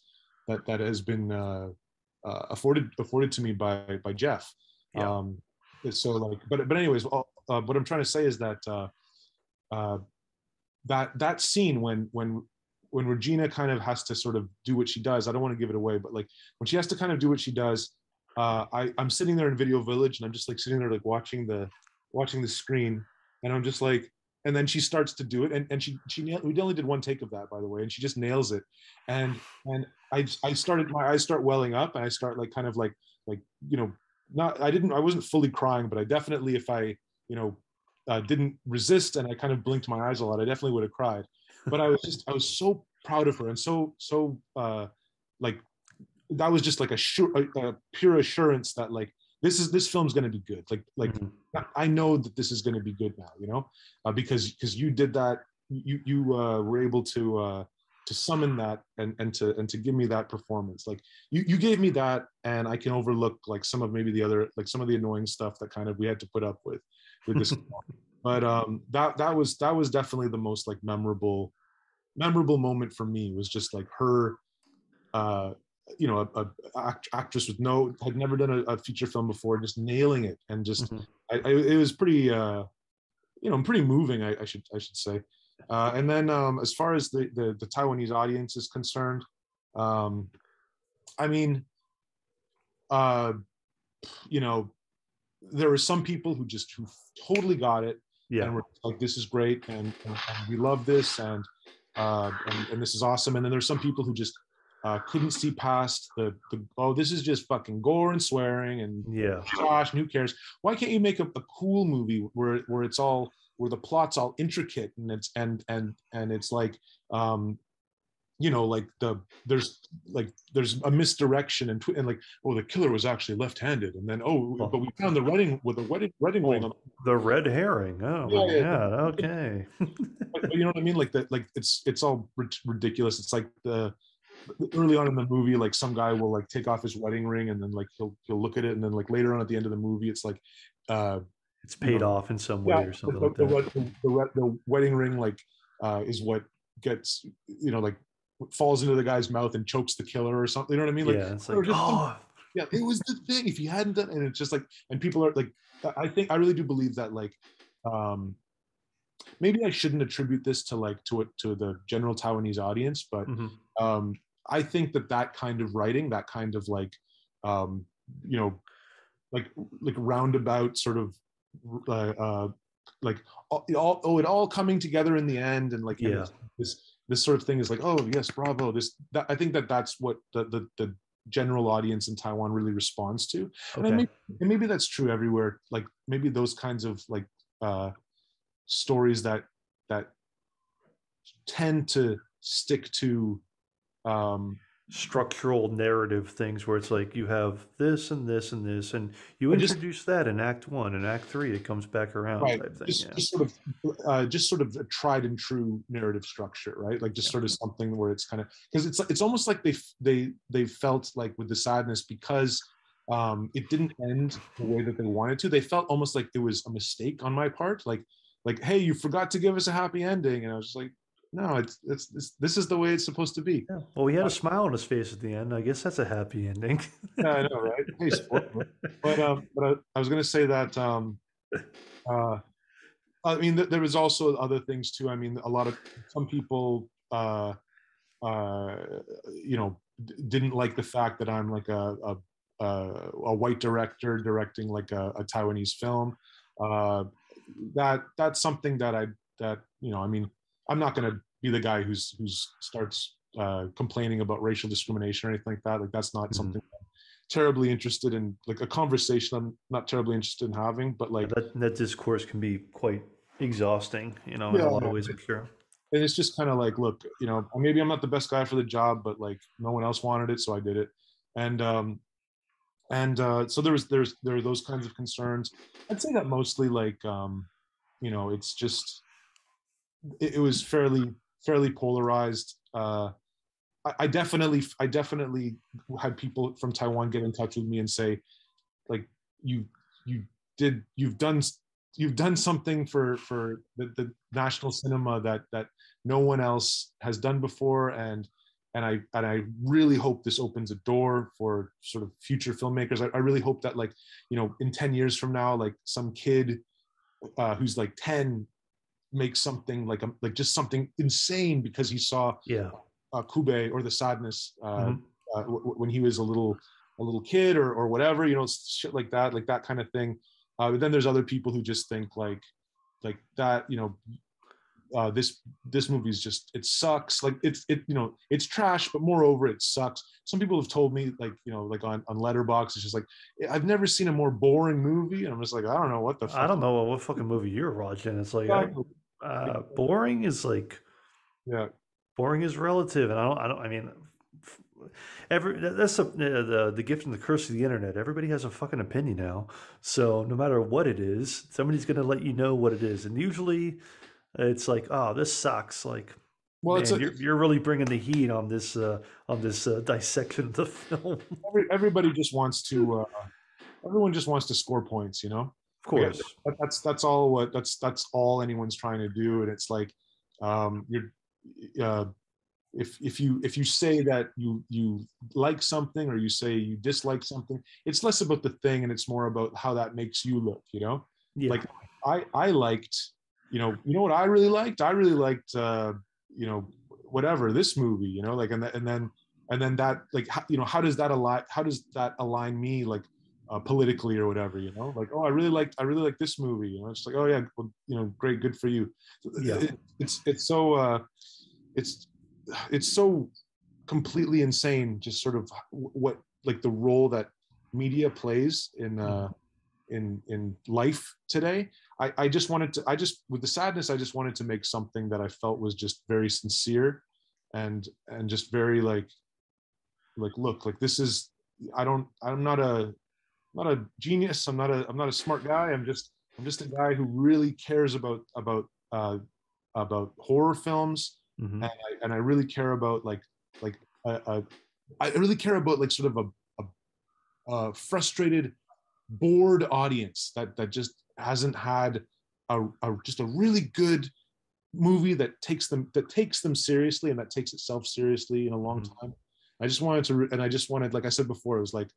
that that has been uh, uh, afforded afforded to me by by Jeff. Yeah. Um, so like, but but anyways, uh, what I'm trying to say is that. Uh, Uh, that that scene when when when Regina kind of has to sort of do what she does, I don't want to give it away, but like when she has to kind of do what she does, uh, I, I'm sitting there in Video Village and I'm just like sitting there like watching the watching the screen, and I'm just like, and then she starts to do it, and, and she she nailed, we only did one take of that, by the way, and she just nails it, and and I I started my eyes start welling up, and I start like kind of like like you know not, I didn't, I wasn't fully crying, but I definitely, if I, you know, uh, didn't resist and I kind of blinked my eyes a lot, I definitely would have cried. But I was just, I was so proud of her, and so, so uh, like, that was just like a, sure, a, a pure assurance that like, this is, this film's going to be good. Like, like mm-hmm. I know that this is going to be good now, you know, uh, because, because you did that, you, you uh, were able to, uh, to summon that and, and to, and to give me that performance. Like you, you gave me that, and I can overlook like some of maybe the other, like some of the annoying stuff that kind of, we had to put up with, with this. But um, that, that was, that was definitely the most like memorable, memorable moment for me, was just like her, uh, you know, a, a act, actress with no, had never done a, a feature film before, just nailing it. And just, mm-hmm. I, I, it was pretty, uh, you know, pretty moving, I, I should, I should say. Uh, and then um, as far as the, the, the Taiwanese audience is concerned, um, I mean, uh, you know, there were some people who just, who totally got it. Yeah. And were like, this is great. And, and, and we love this. And, uh, and, and this is awesome. And then there's some people who just, Uh, couldn't see past the, the, oh, this is just fucking gore and swearing and yeah, gosh, who cares? Why can't you make a, a cool movie where where it's all, where the plot's all intricate and it's and and and it's like, um, you know, like the there's like there's a misdirection and twi- and like, oh, the killer was actually left-handed, and then oh, oh. but we found the wedding with the wedding wedding ring. Oh, the red herring. Oh yeah, my yeah, god. Okay. But, you know what I mean? Like that. Like it's it's all r- ridiculous. It's like the early on in the movie, like some guy will like take off his wedding ring, and then like he'll he'll look at it, and then like later on at the end of the movie, it's like uh, it's paid you know, off in some way yeah, or something the, like that. The, the, the wedding ring like uh, is what gets you know like falls into the guy's mouth and chokes the killer or something. You know what I mean? Like, yeah, it's like, oh, yeah, it was the thing. If you hadn't done, and it's just like, and people are like, I think I really do believe that like. Um, Maybe I shouldn't attribute this to like to to the general Taiwanese audience, but mm-hmm. um, I think that that kind of writing, that kind of like, um, you know, like like roundabout sort of uh, uh, like all, all oh it all coming together in the end, and like yeah. and this this sort of thing is like, oh yes, bravo. This that, I think that that's what the, the the general audience in Taiwan really responds to, okay. and, maybe, and maybe that's true everywhere. Like maybe those kinds of like. Uh, stories that that tend to stick to um structural narrative things where it's like you have this and this and this and you introduce just, that in act one and act three it comes back around right type thing, just, yeah. just sort of uh just sort of a tried and true narrative structure right like just yeah. sort of something where it's kind of because it's it's almost like they they they felt like with the sadness because um it didn't end the way that they wanted to they felt almost like it was a mistake on my part like Like, hey, you forgot to give us a happy ending, and I was just like, no, it's it's, it's this is the way it's supposed to be. Yeah. Well, he had a smile on his face at the end. I guess that's a happy ending. Yeah, I know, right? Hey, sport, but um, but I, I was gonna say that um, uh, I mean, th- there was also other things too. I mean, a lot of some people, uh, uh, you know, d- didn't like the fact that I'm like a a, a white director directing like a, a Taiwanese film. Uh, that that's something that I that you know I mean I'm not going to be the guy who's who's starts uh complaining about racial discrimination or anything like that like that's not mm-hmm. something I'm terribly interested in like a conversation I'm not terribly interested in having but like that, that discourse can be quite exhausting you know yeah, in a lot of ways I'm sure and it's just kind of like look you know maybe I'm not the best guy for the job but like no one else wanted it so I did it and um And uh, so there was, there's, there are those kinds of concerns. I'd say that mostly like, um, you know, it's just, it, it was fairly, fairly polarized. Uh, I, I definitely, I definitely had people from Taiwan get in touch with me and say, like, you, you did, you've done, you've done something for, for the, the national cinema that, that no one else has done before. And And I and I really hope this opens a door for sort of future filmmakers. I, I really hope that like, you know, in ten years from now, like some kid uh, who's like ten makes something like a, like just something insane because he saw yeah. uh, Kube or The Sadness uh, mm-hmm. uh, w- when he was a little a little kid or or whatever, you know, shit like that, like that kind of thing. Uh, but then there's other people who just think like like that, you know, uh, this this movie is just, it sucks. Like it's it you know it's trash, but moreover it sucks. Some people have told me, like, you know, like on on Letterboxd, it's just like, I've never seen a more boring movie, and I'm just like, I don't know what the fuck. I don't know what fucking movie you're watching. It's like, uh, boring is like, yeah, boring is relative, and I don't I don't I mean. Every that's a, the the gift and the curse of the internet. Everybody has a fucking opinion now, so no matter what it is, somebody's going to let you know what it is, and usually it's like, oh, this sucks, like, well, man, it's a, you're, you're really bringing the heat on this uh on this uh, dissection of the film. Every, everybody just wants to uh everyone just wants to score points, you know. Of course. Yeah, that's that's all what that's that's all anyone's trying to do. And it's like, um you're uh If if you if you say that you you like something or you say you dislike something, it's less about the thing and it's more about how that makes you look, you know. Yeah. Like I I liked, you know, you know what I really liked? I really liked, uh, you know, whatever, this movie, you know, like, and th- and then and then that, like, how, you know, how does that align? How does that align me, like, uh, politically or whatever, you know? Like, oh, I really liked I really like this movie, you know. It's like, oh yeah, well, you know, great, good for you. Yeah. It, it's it's so uh, it's. it's so completely insane, just sort of what, like, the role that media plays in uh in in life today. I I just wanted to I just with The Sadness, I just wanted to make something that I felt was just very sincere and and just very like like look, like, this is, I don't I'm not a not a genius I'm not a I'm not a smart guy I'm just I'm just a guy who really cares about about uh about horror films. Mm-hmm. And, I, and I really care about like like uh, uh, I really care about like sort of a, a, a frustrated, bored audience that that just hasn't had a, a just a really good movie that takes them that takes them seriously and that takes itself seriously in a long mm-hmm. time. I just wanted to and I just wanted like I said before, it was like,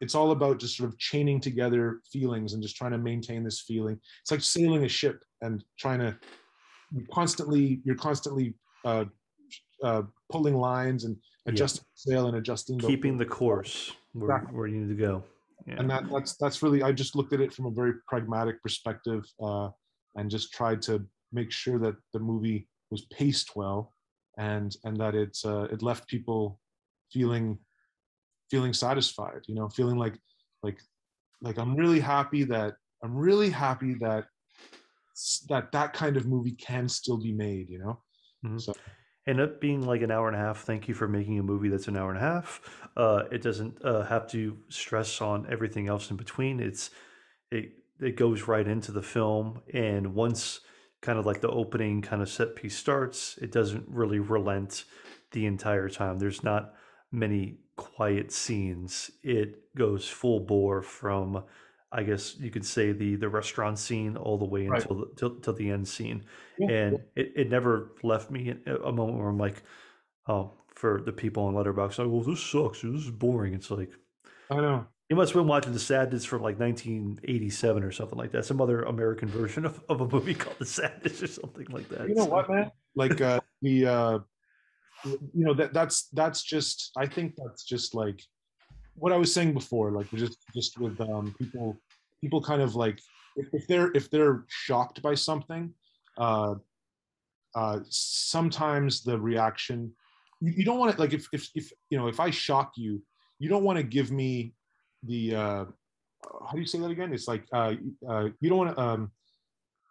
it's all about just sort of chaining together feelings and just trying to maintain this feeling. It's like sailing a ship and trying to constantly you're constantly uh uh pulling lines and adjusting yeah. sail and adjusting the, keeping the course where, exactly. where you need to go. Yeah. And that that's that's really, I just looked at it from a very pragmatic perspective, uh and just tried to make sure that the movie was paced well and and that it's uh it left people feeling feeling satisfied, you know, feeling like like like I'm really happy that I'm really happy that that that kind of movie can still be made, you know. Mm-hmm. So end up being like an hour and a half. Thank you for making a movie that's an hour and a half. Uh it doesn't uh, have to stress on everything else in between. It's it it goes right into the film, and once kind of like the opening kind of set piece starts, it doesn't really relent the entire time. There's not many quiet scenes. It goes full bore from, I guess you could say, the the restaurant scene all the way right. until the, till, till the end scene. Yeah. And it, it never left me a moment where I'm like, oh, for the people on Letterboxd, like, well, this sucks, this is boring. It's like, I know. You must have been watching The Sadness from like nineteen eighty-seven or something like that. Some other American version of, of a movie called The Sadness or something like that. You know so. What, man? Like uh, the, uh, you know, that that's that's just, I think that's just like, what I was saying before, like just just with um, people, people kind of like, if, if they're if they're shocked by something, uh, uh, sometimes the reaction, you, you don't want to like if, if if you know if I shock you, you don't want to give me the uh, how do you say that again? It's like uh, uh, you don't want to um,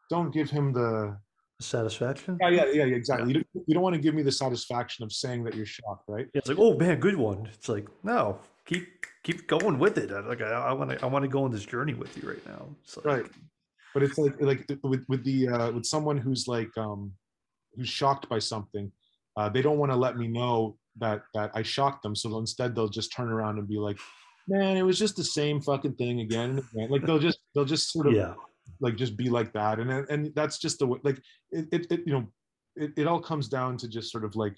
don't give him the satisfaction. Yeah, yeah, yeah, exactly. Yeah. You don't, you don't want to give me the satisfaction of saying that you're shocked, right? Yeah, it's like, oh man, good one. It's like, no. Keep keep going with it. Like I want to I want to go on this journey with you right now. So. Right, but it's like like with with the uh, with someone who's like um, who's shocked by something, uh, they don't want to let me know that that I shocked them. So instead, they'll just turn around and be like, "Man, it was just the same fucking thing again and again." Like they'll just they'll just sort of yeah. like just be like that, and and that's just the way. Like it it, it you know it, it all comes down to just sort of like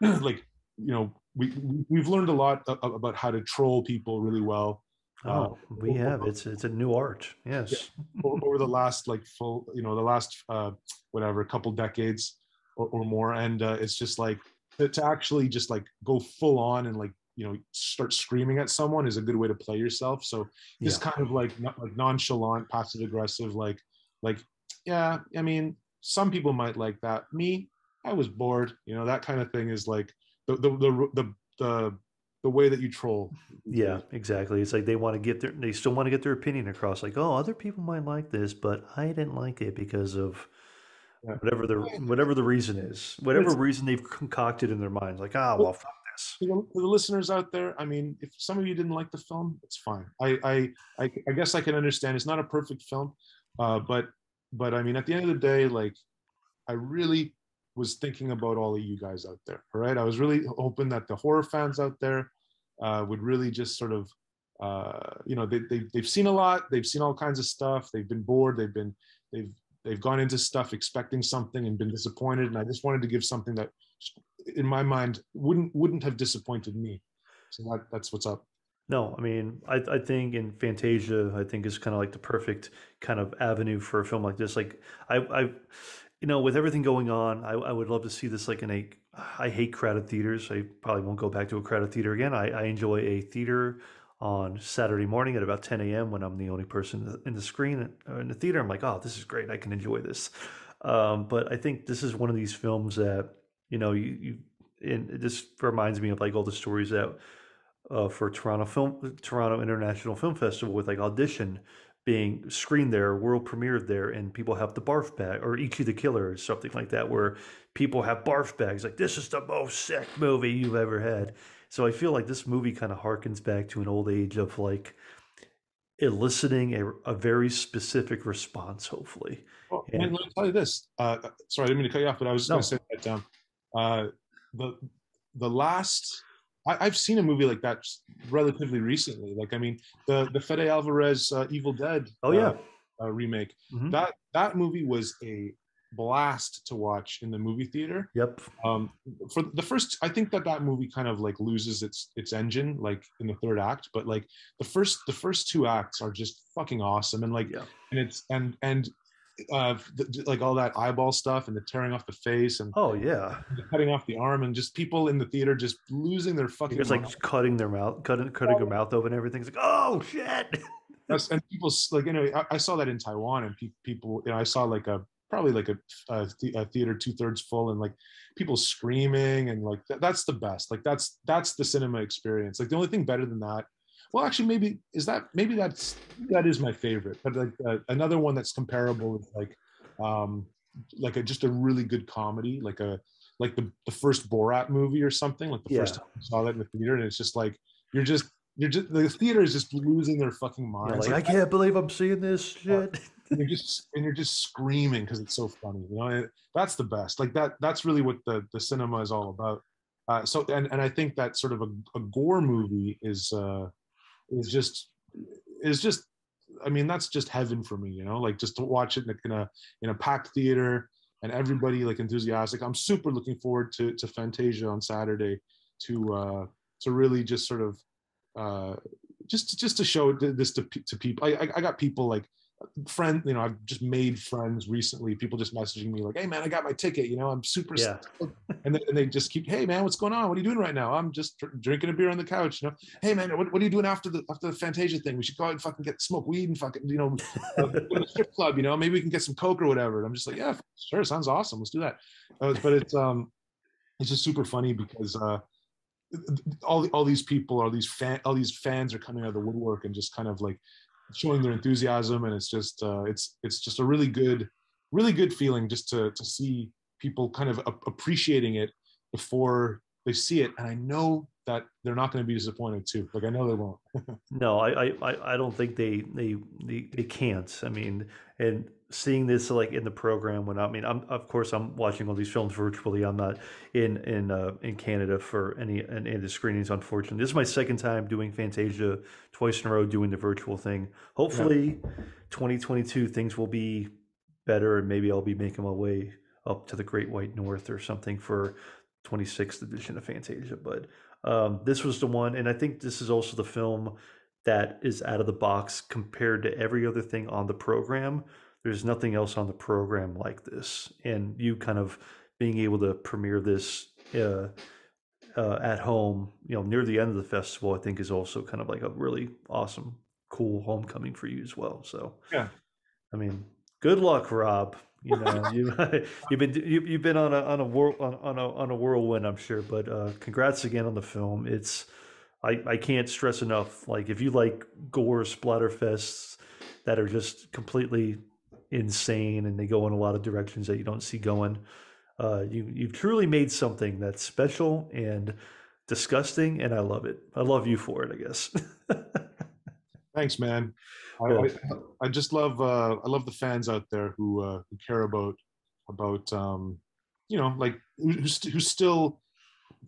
like you know. We we've learned a lot about how to troll people really well. Oh, uh, we over, have it's it's a new art. Yes, yeah, over the last like full you know the last uh, whatever couple decades or, or more, and uh, it's just like to, to actually just like go full on and like you know start screaming at someone is a good way to play yourself. So just yeah. kind of like, like nonchalant, passive aggressive, like like yeah, I mean Some people might like that. Me, I was bored. You know, that kind of thing is like the the the the the, the way that you troll. Yeah, exactly. It's like they want to get their, they still want to get their opinion across. Like, oh, other people might like this, but I didn't like it because of yeah. whatever the whatever the reason is, whatever it's, reason they've concocted in their minds. Like, ah, well, fuck this. To the listeners out there, I mean, if some of you didn't like the film, it's fine. I I I, I guess I can understand. It's not a perfect film, uh, but. But I mean, at the end of the day, like, I really was thinking about all of you guys out there, all right? I was really hoping that the horror fans out there uh, would really just sort of, uh, you know, they, they, they've seen a lot, they've seen all kinds of stuff, they've been bored, they've been, they've, they've gone into stuff expecting something and been disappointed. And I just wanted to give something that, in my mind, wouldn't wouldn't have disappointed me. So that, that's what's up. No, I mean, I, I think in Fantasia, I think is kind of like the perfect kind of avenue for a film like this. Like I, I you know, with everything going on, I, I would love to see this like in a, I hate crowded theaters. I probably won't go back to a crowded theater again. I, I enjoy a theater on Saturday morning at about ten a.m. when I'm the only person in the screen or in the theater. I'm like, oh, this is great. I can enjoy this. Um, but I think this is one of these films that, you know, you, you and it just reminds me of like all the stories that, Uh, for Toronto Film, Toronto International Film Festival, with like Audition being screened there, world premiered there, and people have the barf bag, or Ichi the Killer or something like that, where people have barf bags. Like, this is the most sick movie you've ever had. So I feel like this movie kind of harkens back to an old age of like eliciting a, a very specific response, hopefully. Well, and, and let me tell you this. Uh, sorry, I didn't mean to cut you off, but I was just no. going to say that down. Uh, the, the last... I've seen a movie like that relatively recently. Like, I mean, the the Fede Alvarez uh, Evil Dead oh, yeah. uh, uh, remake. Mm-hmm. That that movie was a blast to watch in the movie theater. Yep. Um, for the first, I think that that movie kind of like loses its its engine like in the third act. But like the first the first two acts are just fucking awesome. And like yeah. and it's and and. Uh, the, like all that eyeball stuff and the tearing off the face and oh yeah, cutting off the arm and just people in the theater just losing their fucking. It's like cutting their mouth, cutting cutting oh. their mouth open. And everything's like, oh shit. Yes, and people like you know I, I saw that in Taiwan and pe people you know I saw like a probably like a, a, th a theater two thirds full and like people screaming and like th that's the best. Like that's that's the cinema experience. Like the only thing better than that. Well, actually, maybe is that maybe that's that is my favorite. But like uh, another one that's comparable is like, um, like a, just a really good comedy, like a like the the first Borat movie or something. Like the yeah. first time I saw that in the theater, and it's just like you're just you're just the theater is just losing their fucking minds. Like, like I can't believe I'm seeing this shit. And you're just and you're just screaming because it's so funny. You know, and that's the best. Like that that's really what the the cinema is all about. Uh, so and and I think that sort of a, a gore movie is. Uh, Is just, is just. I mean, that's just heaven for me, you know. Like just to watch it in a in a packed theater and everybody like enthusiastic. I'm super looking forward to to Fantasia on Saturday, to uh, to really just sort of, uh, just just to show this to to people. I I got people like friend, you know. I've just made friends recently. People just messaging me like, "Hey man, I got my ticket." You know, I'm super. Yeah. And then and they just keep, "Hey man, what's going on? What are you doing right now?" I'm just dr drinking a beer on the couch. You know, "Hey man, what, what are you doing after the after the Fantasia thing? We should go out and fucking get smoke weed and fucking you know, uh, go to a strip club. You know, maybe we can get some coke or whatever." And I'm just like, "Yeah, sure, sounds awesome. Let's do that." Uh, but it's um, it's just super funny because uh, all all these people, all these fan, all these fans are coming out of the woodwork and just kind of like. Showing their enthusiasm, and it's just uh, it's it's just a really good, really good feeling just to to see people kind of appreciating it before they see it. And I know that they're not going to be disappointed too. Like I know they won't. No, I I I don't think they they they they can't. I mean, and seeing this like in the program when I mean, I'm of course I'm watching all these films virtually. I'm not in in uh, in Canada for any any of the screenings. Unfortunately, this is my second time doing Fantasia twice in a row doing the virtual thing. Hopefully, yeah. twenty twenty-two things will be better, and maybe I'll be making my way up to the Great White North or something for twenty-sixth edition of Fantasia. But um, this was the one, and I think this is also the film that is out of the box compared to every other thing on the program. There's nothing else on the program like this, and you kind of being able to premiere this uh, uh, at home, you know, near the end of the festival, I think is also kind of like a really awesome, cool homecoming for you as well. So, yeah, I mean, good luck, Rob. You know, you, you've been you, you've been on a on a whirl, on, on a on a whirlwind, I'm sure. But uh, congrats again on the film. It's I, I can't stress enough. Like, if you like gore splatterfests that are just completely insane and they go in a lot of directions that you don't see going, uh, you you've truly made something that's special and disgusting, and I love it. I love you for it, I guess. Thanks, man. I, I just love uh, I love the fans out there who uh, who care about about um, you know, like who, who, st- who still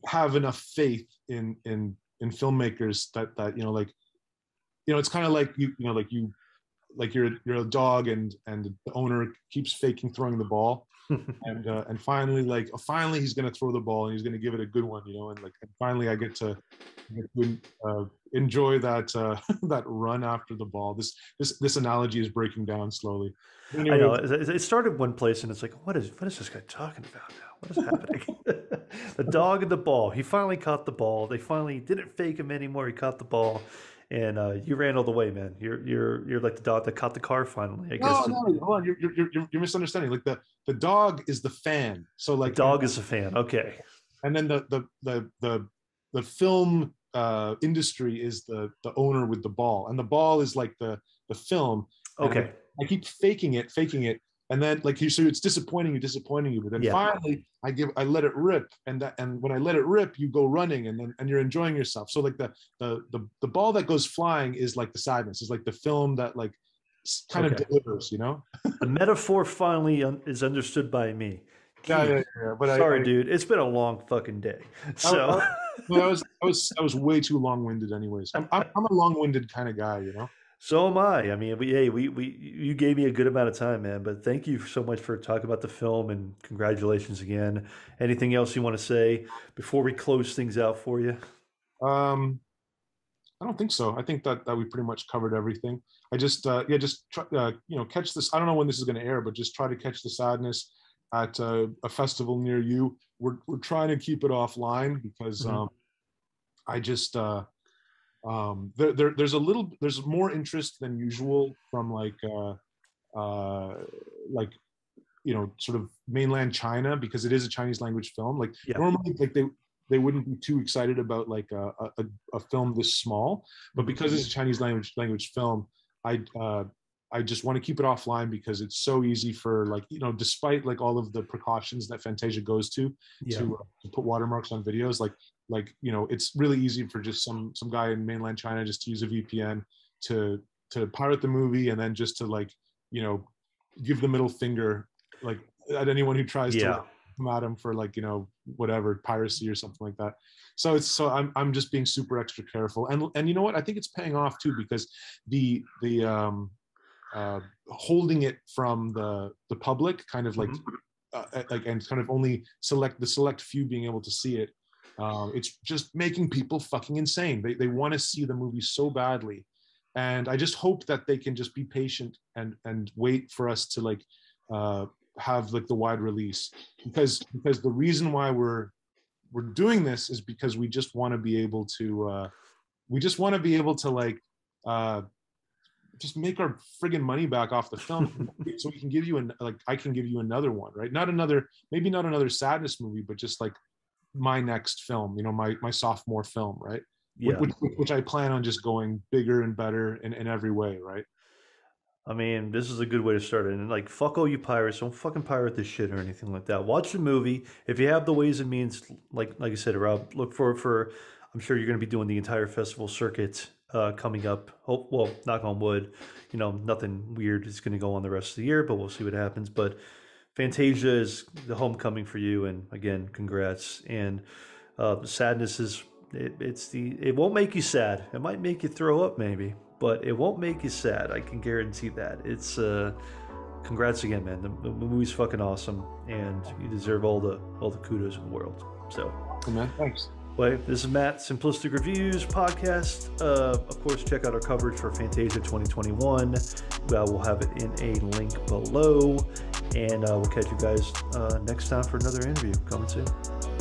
have enough faith in in in filmmakers that that you know like you know it's kind of like you you know like you like you're you're a dog and and the owner keeps faking throwing the ball and uh, and finally like oh, finally he's gonna throw the ball and he's gonna give it a good one, you know, and like and finally I get to uh, enjoy that uh, that run after the ball. This this this analogy is breaking down slowly. Anyway, I know it started one place and it's like what is what is this guy talking about now? What is happening? The dog and the ball. He finally caught the ball. They finally didn't fake him anymore. He caught the ball. And uh, you ran all the way, man. You're you're you're like the dog that caught the car finally. I guess. No, no, hold on. You're you're you're, you're misunderstanding. Like the, the dog is the fan. So like the dog and, is the fan. Okay. And then the the the the, the film uh, industry is the, the owner with the ball, and the ball is like the the film. Okay. I, I keep faking it, faking it, and then like you so it's disappointing you, disappointing you, but then yeah. finally I give I let it rip, and that and when I let it rip, you go running, and then and you're enjoying yourself. So like the the the, the ball that goes flying is like the sadness, is like the film that like kind okay. of delivers, you know. The metaphor finally un- is understood by me. Yeah, yeah, yeah, yeah. But sorry, I, I, dude, it's been a long fucking day. So I, I, well, I was I was I was way too long-winded, anyways. I'm I'm a long-winded kind of guy, you know. So am I. I mean, we, hey, we, we, you gave me a good amount of time, man, but thank you so much for talking about the film and congratulations again. Anything else you want to say before we close things out for you? Um, I don't think so. I think that, that we pretty much covered everything. I just, uh, yeah, just, try, uh, you know, catch this. I don't know when this is going to air, but just try to catch The Sadness at uh, a festival near you. We're, we're trying to keep it offline because mm-hmm. um, I just, uh, Um, there, there, there's a little, there's more interest than usual from like, uh, uh, like, you know, sort of mainland China because it is a Chinese language film. Like yeah. normally, like they, they wouldn't be too excited about like a, a, a film this small, but because it's a Chinese language language film, I, uh, I just want to keep it offline because it's so easy for like, you know, despite like all of the precautions that Fantasia goes to, yeah. to, uh, to put watermarks on videos, like, like, you know, it's really easy for just some, some guy in mainland China just to use a V P N to, to pirate the movie. And then just to like, you know, give the middle finger, like at anyone who tries yeah. to come at him for like, you know, whatever piracy or something like that. So it's, so I'm, I'm just being super extra careful. And, and you know what, I think it's paying off too, because the, the, um, uh, holding it from the, the public kind of like, mm-hmm. uh, like, and kind of only select the select few being able to see it. Um, it's just making people fucking insane. They they want to see the movie so badly, and I just hope that they can just be patient and and wait for us to like uh, have like the wide release, because because the reason why we're we're doing this is because we just want to be able to uh, we just want to be able to like uh, just make our friggin' money back off the film, so we can give you an like I can give you another one, right? Not another maybe not another sadness movie, but just like. My next film, you know, my my sophomore film, right? Yeah. Which, which, which I plan on just going bigger and better in, in every way, right? I mean, this is a good way to start it. And like, fuck all you pirates! Don't fucking pirate this shit or anything like that. Watch the movie if you have the ways and means. Like like I said, Rob, look for for. I'm sure you're going to be doing the entire festival circuit uh, coming up. Hope well, knock on wood. You know, nothing weird is going to go on the rest of the year, but we'll see what happens. But Fantasia is the homecoming for you, and again, congrats. And uh, sadness is it, it's the it won't make you sad. It might make you throw up, maybe, but it won't make you sad. I can guarantee that. It's uh, congrats again, man. The, the movie's fucking awesome, and you deserve all the all the kudos in the world. So, hey man, thanks. Well, this is Matt, Simplistic Reviews podcast. Uh, of course, check out our coverage for Fantasia twenty twenty-one. Uh, we'll have it in a link below. And uh, we'll catch you guys uh, next time for another interview coming soon.